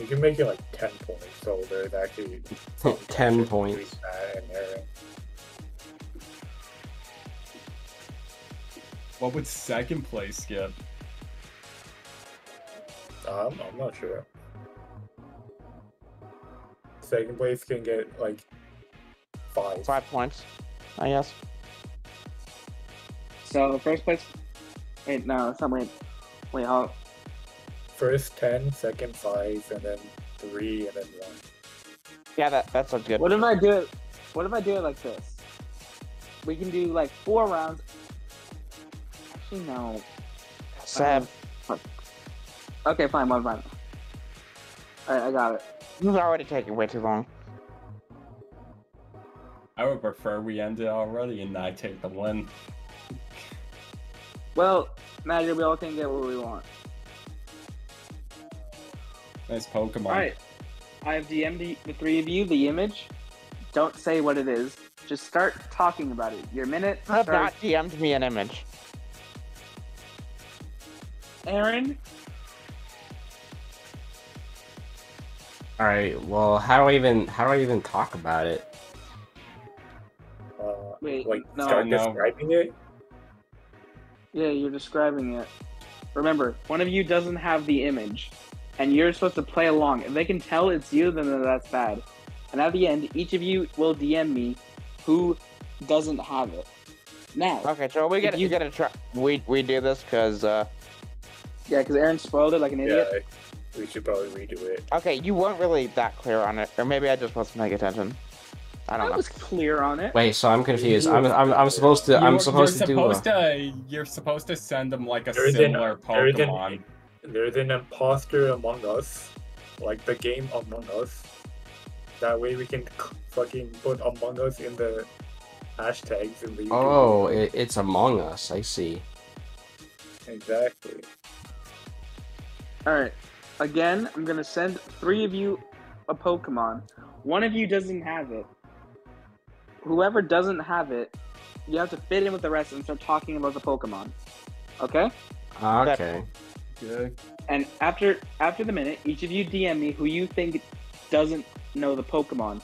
You can make it like 10 points older. That could be 10 points. What would second place get? I'm not sure. Second place can get like 5 points, I guess. So first place, wait, no, somewhere, wait, how? First 10, second 5, and then 3, and then 1. Yeah, that sounds good. What if I do it like this? We can do like 4 rounds. Actually, no. 7. Okay, fine, 1 round. Alright, I got it. This is already taking way too long. I would prefer we end it already and I take the win. Well, Magic, we all can get what we want. Nice Pokemon. Alright, I have DM'd the 3 of you the image. Don't say what it is. Just start talking about it. Your minute. I have not DM'd me an image. Aaron? All right. Well, how do I even talk about it? Wait, like no, start describing it. Yeah, you're describing it. Remember, one of you doesn't have the image, and you're supposed to play along. If they can tell it's you, then that's bad. And at the end, each of you will DM me who doesn't have it. Now. Okay, so you gotta try. We do this because. Yeah, because Aaron spoiled it like an idiot. Yeah. We should probably redo it. Okay, you weren't really that clear on it, or maybe I just wasn't paying attention. I don't know. I was clear on it. Wait, so I'm confused. You're supposed to send them like a similar Pokemon. There's an imposter Among Us, like the game Among Us. That way we can fucking put Among Us in the hashtags in the. YouTube. Oh, it's Among Us. I see. Exactly. All right. Again, I'm gonna send 3 of you a Pokemon. One of you doesn't have it. Whoever doesn't have it, you have to fit in with the rest and start talking about the Pokemon. Okay? Okay. Good. And after the minute, each of you DM me who you think doesn't know the Pokemon.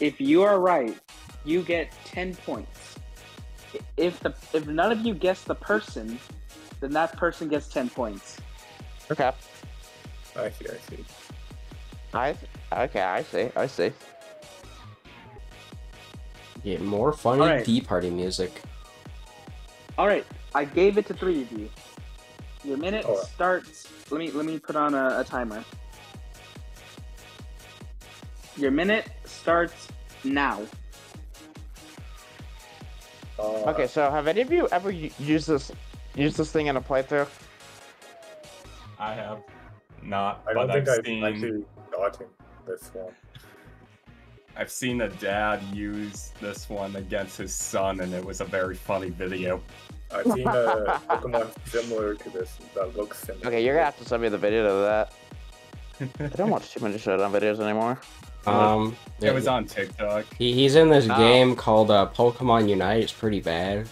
If you are right, you get 10 points. If none of you guess the person, then that person gets 10 points. Okay. I see. Get more funny tea party music. Alright, I gave it to 3 of you. Your minute starts... Let me put on a timer. Your minute starts now. Okay, so have any of you ever used this thing in a playthrough? I have. Not, I don't think I've actually gotten this one. I've seen a dad use this one against his son, and it was a very funny video. I've seen a Pokemon similar to this that looks similar. Okay, you're gonna have to send me the video of that. I don't watch too many showdown videos anymore. It was on TikTok. He's in this game called Pokemon Unite. It's pretty bad.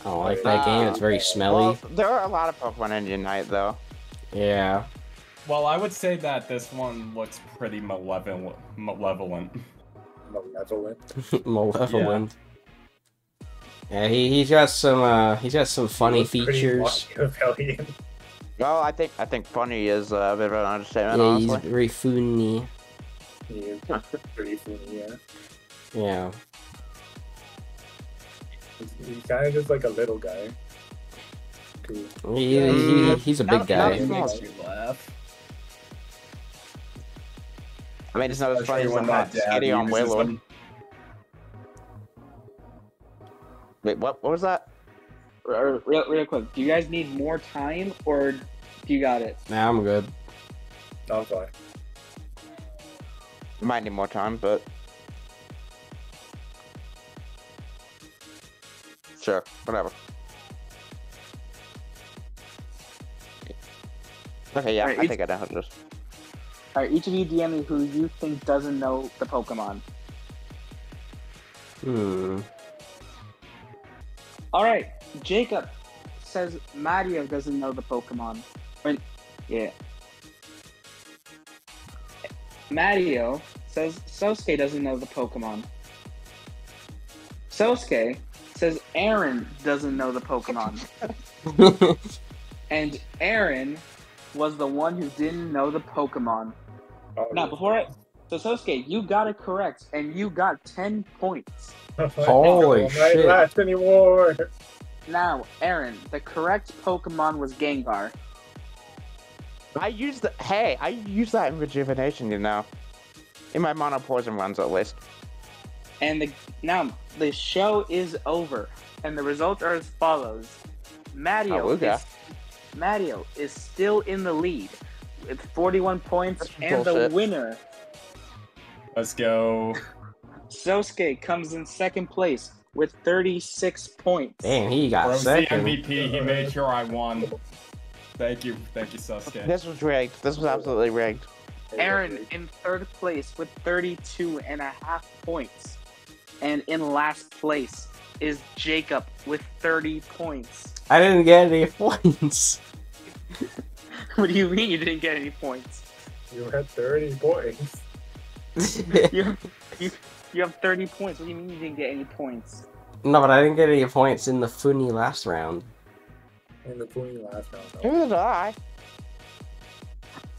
I don't like that game. It's very smelly. Well, there are a lot of Pokemon in Unite, though. Yeah. Well, I would say that this one looks pretty malevolent. Yeah, he's got some funny features. Well, I think funny is a bit of an understatement. Yeah, honestly. He's very funny. Yeah, pretty funny. Yeah. Yeah. He's kind of just like a little guy. Cool. Yeah, he's a big guy. He makes you laugh. I mean, it's not as funny as when that Skitty on Waylord. Wait, what was that? Real quick, do you guys need more time, or do you got it? Nah, I'm good. I'm fine. You might need more time, but... Sure, whatever. Okay, yeah, I think I know how this. All right, each of you DM me who you think doesn't know the Pokemon. All right, Jacob says Mario doesn't know the Pokemon. Yeah. Mario says Sosuke doesn't know the Pokemon. Sosuke says Aaron doesn't know the Pokemon. And Aaron was the one who didn't know the Pokemon. Oh, now, before it... So, Sosuke, you got it correct, and you got 10 points. Holy shit. Not last anymore. Now, Aaron, the correct Pokemon was Gengar. I used that in Rejuvenation, you know. In my Mono Poison runs at least. And now, the show is over, and the results are as follows. Matio is still in the lead with 41 points and the winner. Let's go. Sosuke comes in second place with 36 points. Dang, he got second. The MVP, he made sure I won. Thank you, Sosuke. This was rigged. This was absolutely rigged. Aaron in third place with 32 and a half points. And in last place is Jacob with 30 points. I didn't get any points. What do you mean you didn't get any points? You had 30 points. You have 30 points. What do you mean you didn't get any points? No, but I didn't get any points in the funny last round. No. Neither did I.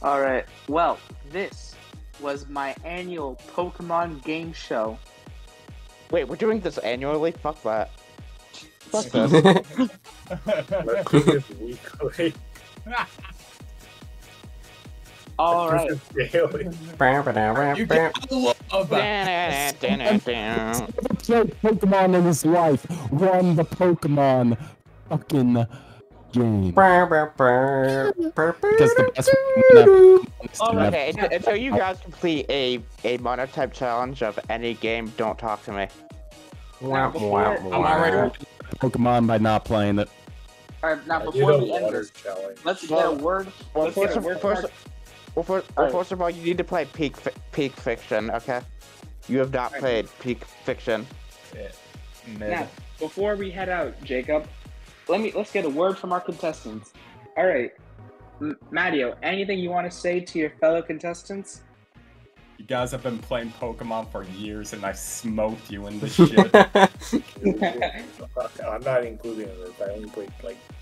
Alright, well, this was my annual Pokemon game show. Wait, we're doing this annually? Fuck that. Fuck that. All right. Pokemon in his life won the Pokemon fucking game. Okay, until you guys complete a monotype challenge of any game, don't talk to me. Pokemon by not playing it. All right, now before we end this, let's get a word. Well, first of all, you need to play Peak Fiction, okay? You have not played Peak Fiction. Yeah. Now, before we head out, Jacob, let's get a word from our contestants. All right, Matio, anything you want to say to your fellow contestants? You guys have been playing Pokemon for years, and I smoked you in the shit. I'm not including this. I only played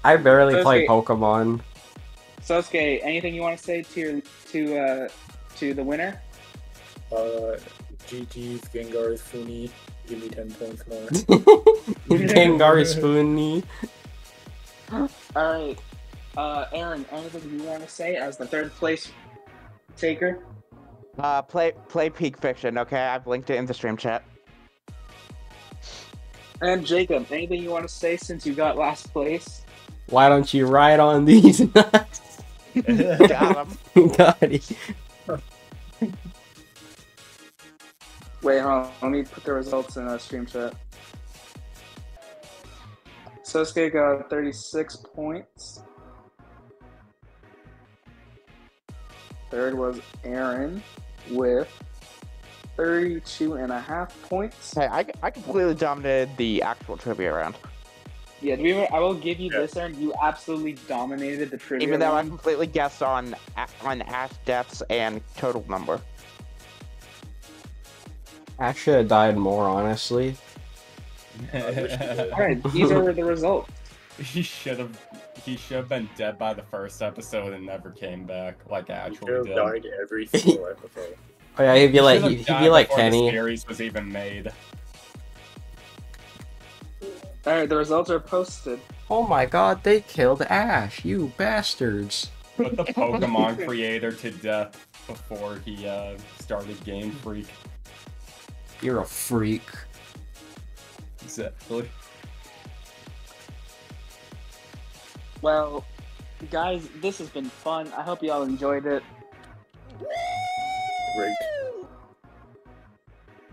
I barely play Pokemon. Sosuke, anything you want to say to the winner? GG's Gengar is Funi. Give me 10 points more. Gengar is Funi. All right, Aaron, anything you want to say as the third place taker? Play Peak Fiction, okay? I've linked it in the stream chat. And Jacob, anything you want to say since you got last place? Why don't you ride on these nuts? Got him. Got him. Wait, hold on. Let me put the results in the stream chat. Sosuke got 36 points. Third was Aaron with 32 and a half points. Hey, I completely dominated the actual trivia round. Yeah, I will give you this, Aaron. You absolutely dominated the trivia round. Even though I completely guessed on Ash deaths and total number. Ash should have died more, honestly. Alright, these are the results. He should have been dead by the first episode and never came back. Like actually, he died every single episode. Oh yeah, he'd be like Kenny. The series was even made. All right, the results are posted. Oh my God, they killed Ash! You bastards! Put the Pokemon creator to death before he started Game Freak. You're a freak. Exactly. Well, guys, this has been fun. I hope you all enjoyed it. Great.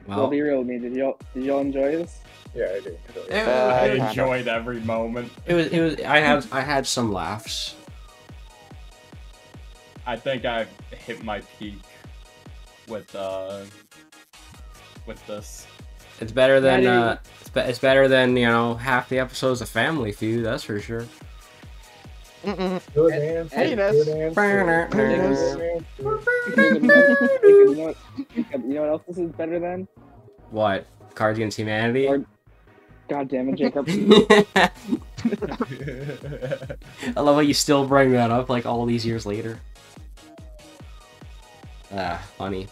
Well, I'll be real with me. Did y'all enjoy this? Yeah, I did. I enjoyed every moment. I had some laughs. I think I've hit my peak with this. It's better than it's better than, you know, half the episodes of Family Feud. That's for sure. Good answer. Hey, that's you know what else this is better than? What? Cards Against Humanity? God damn it, Jacob. I love how you still bring that up like all these years later. Ah, funny.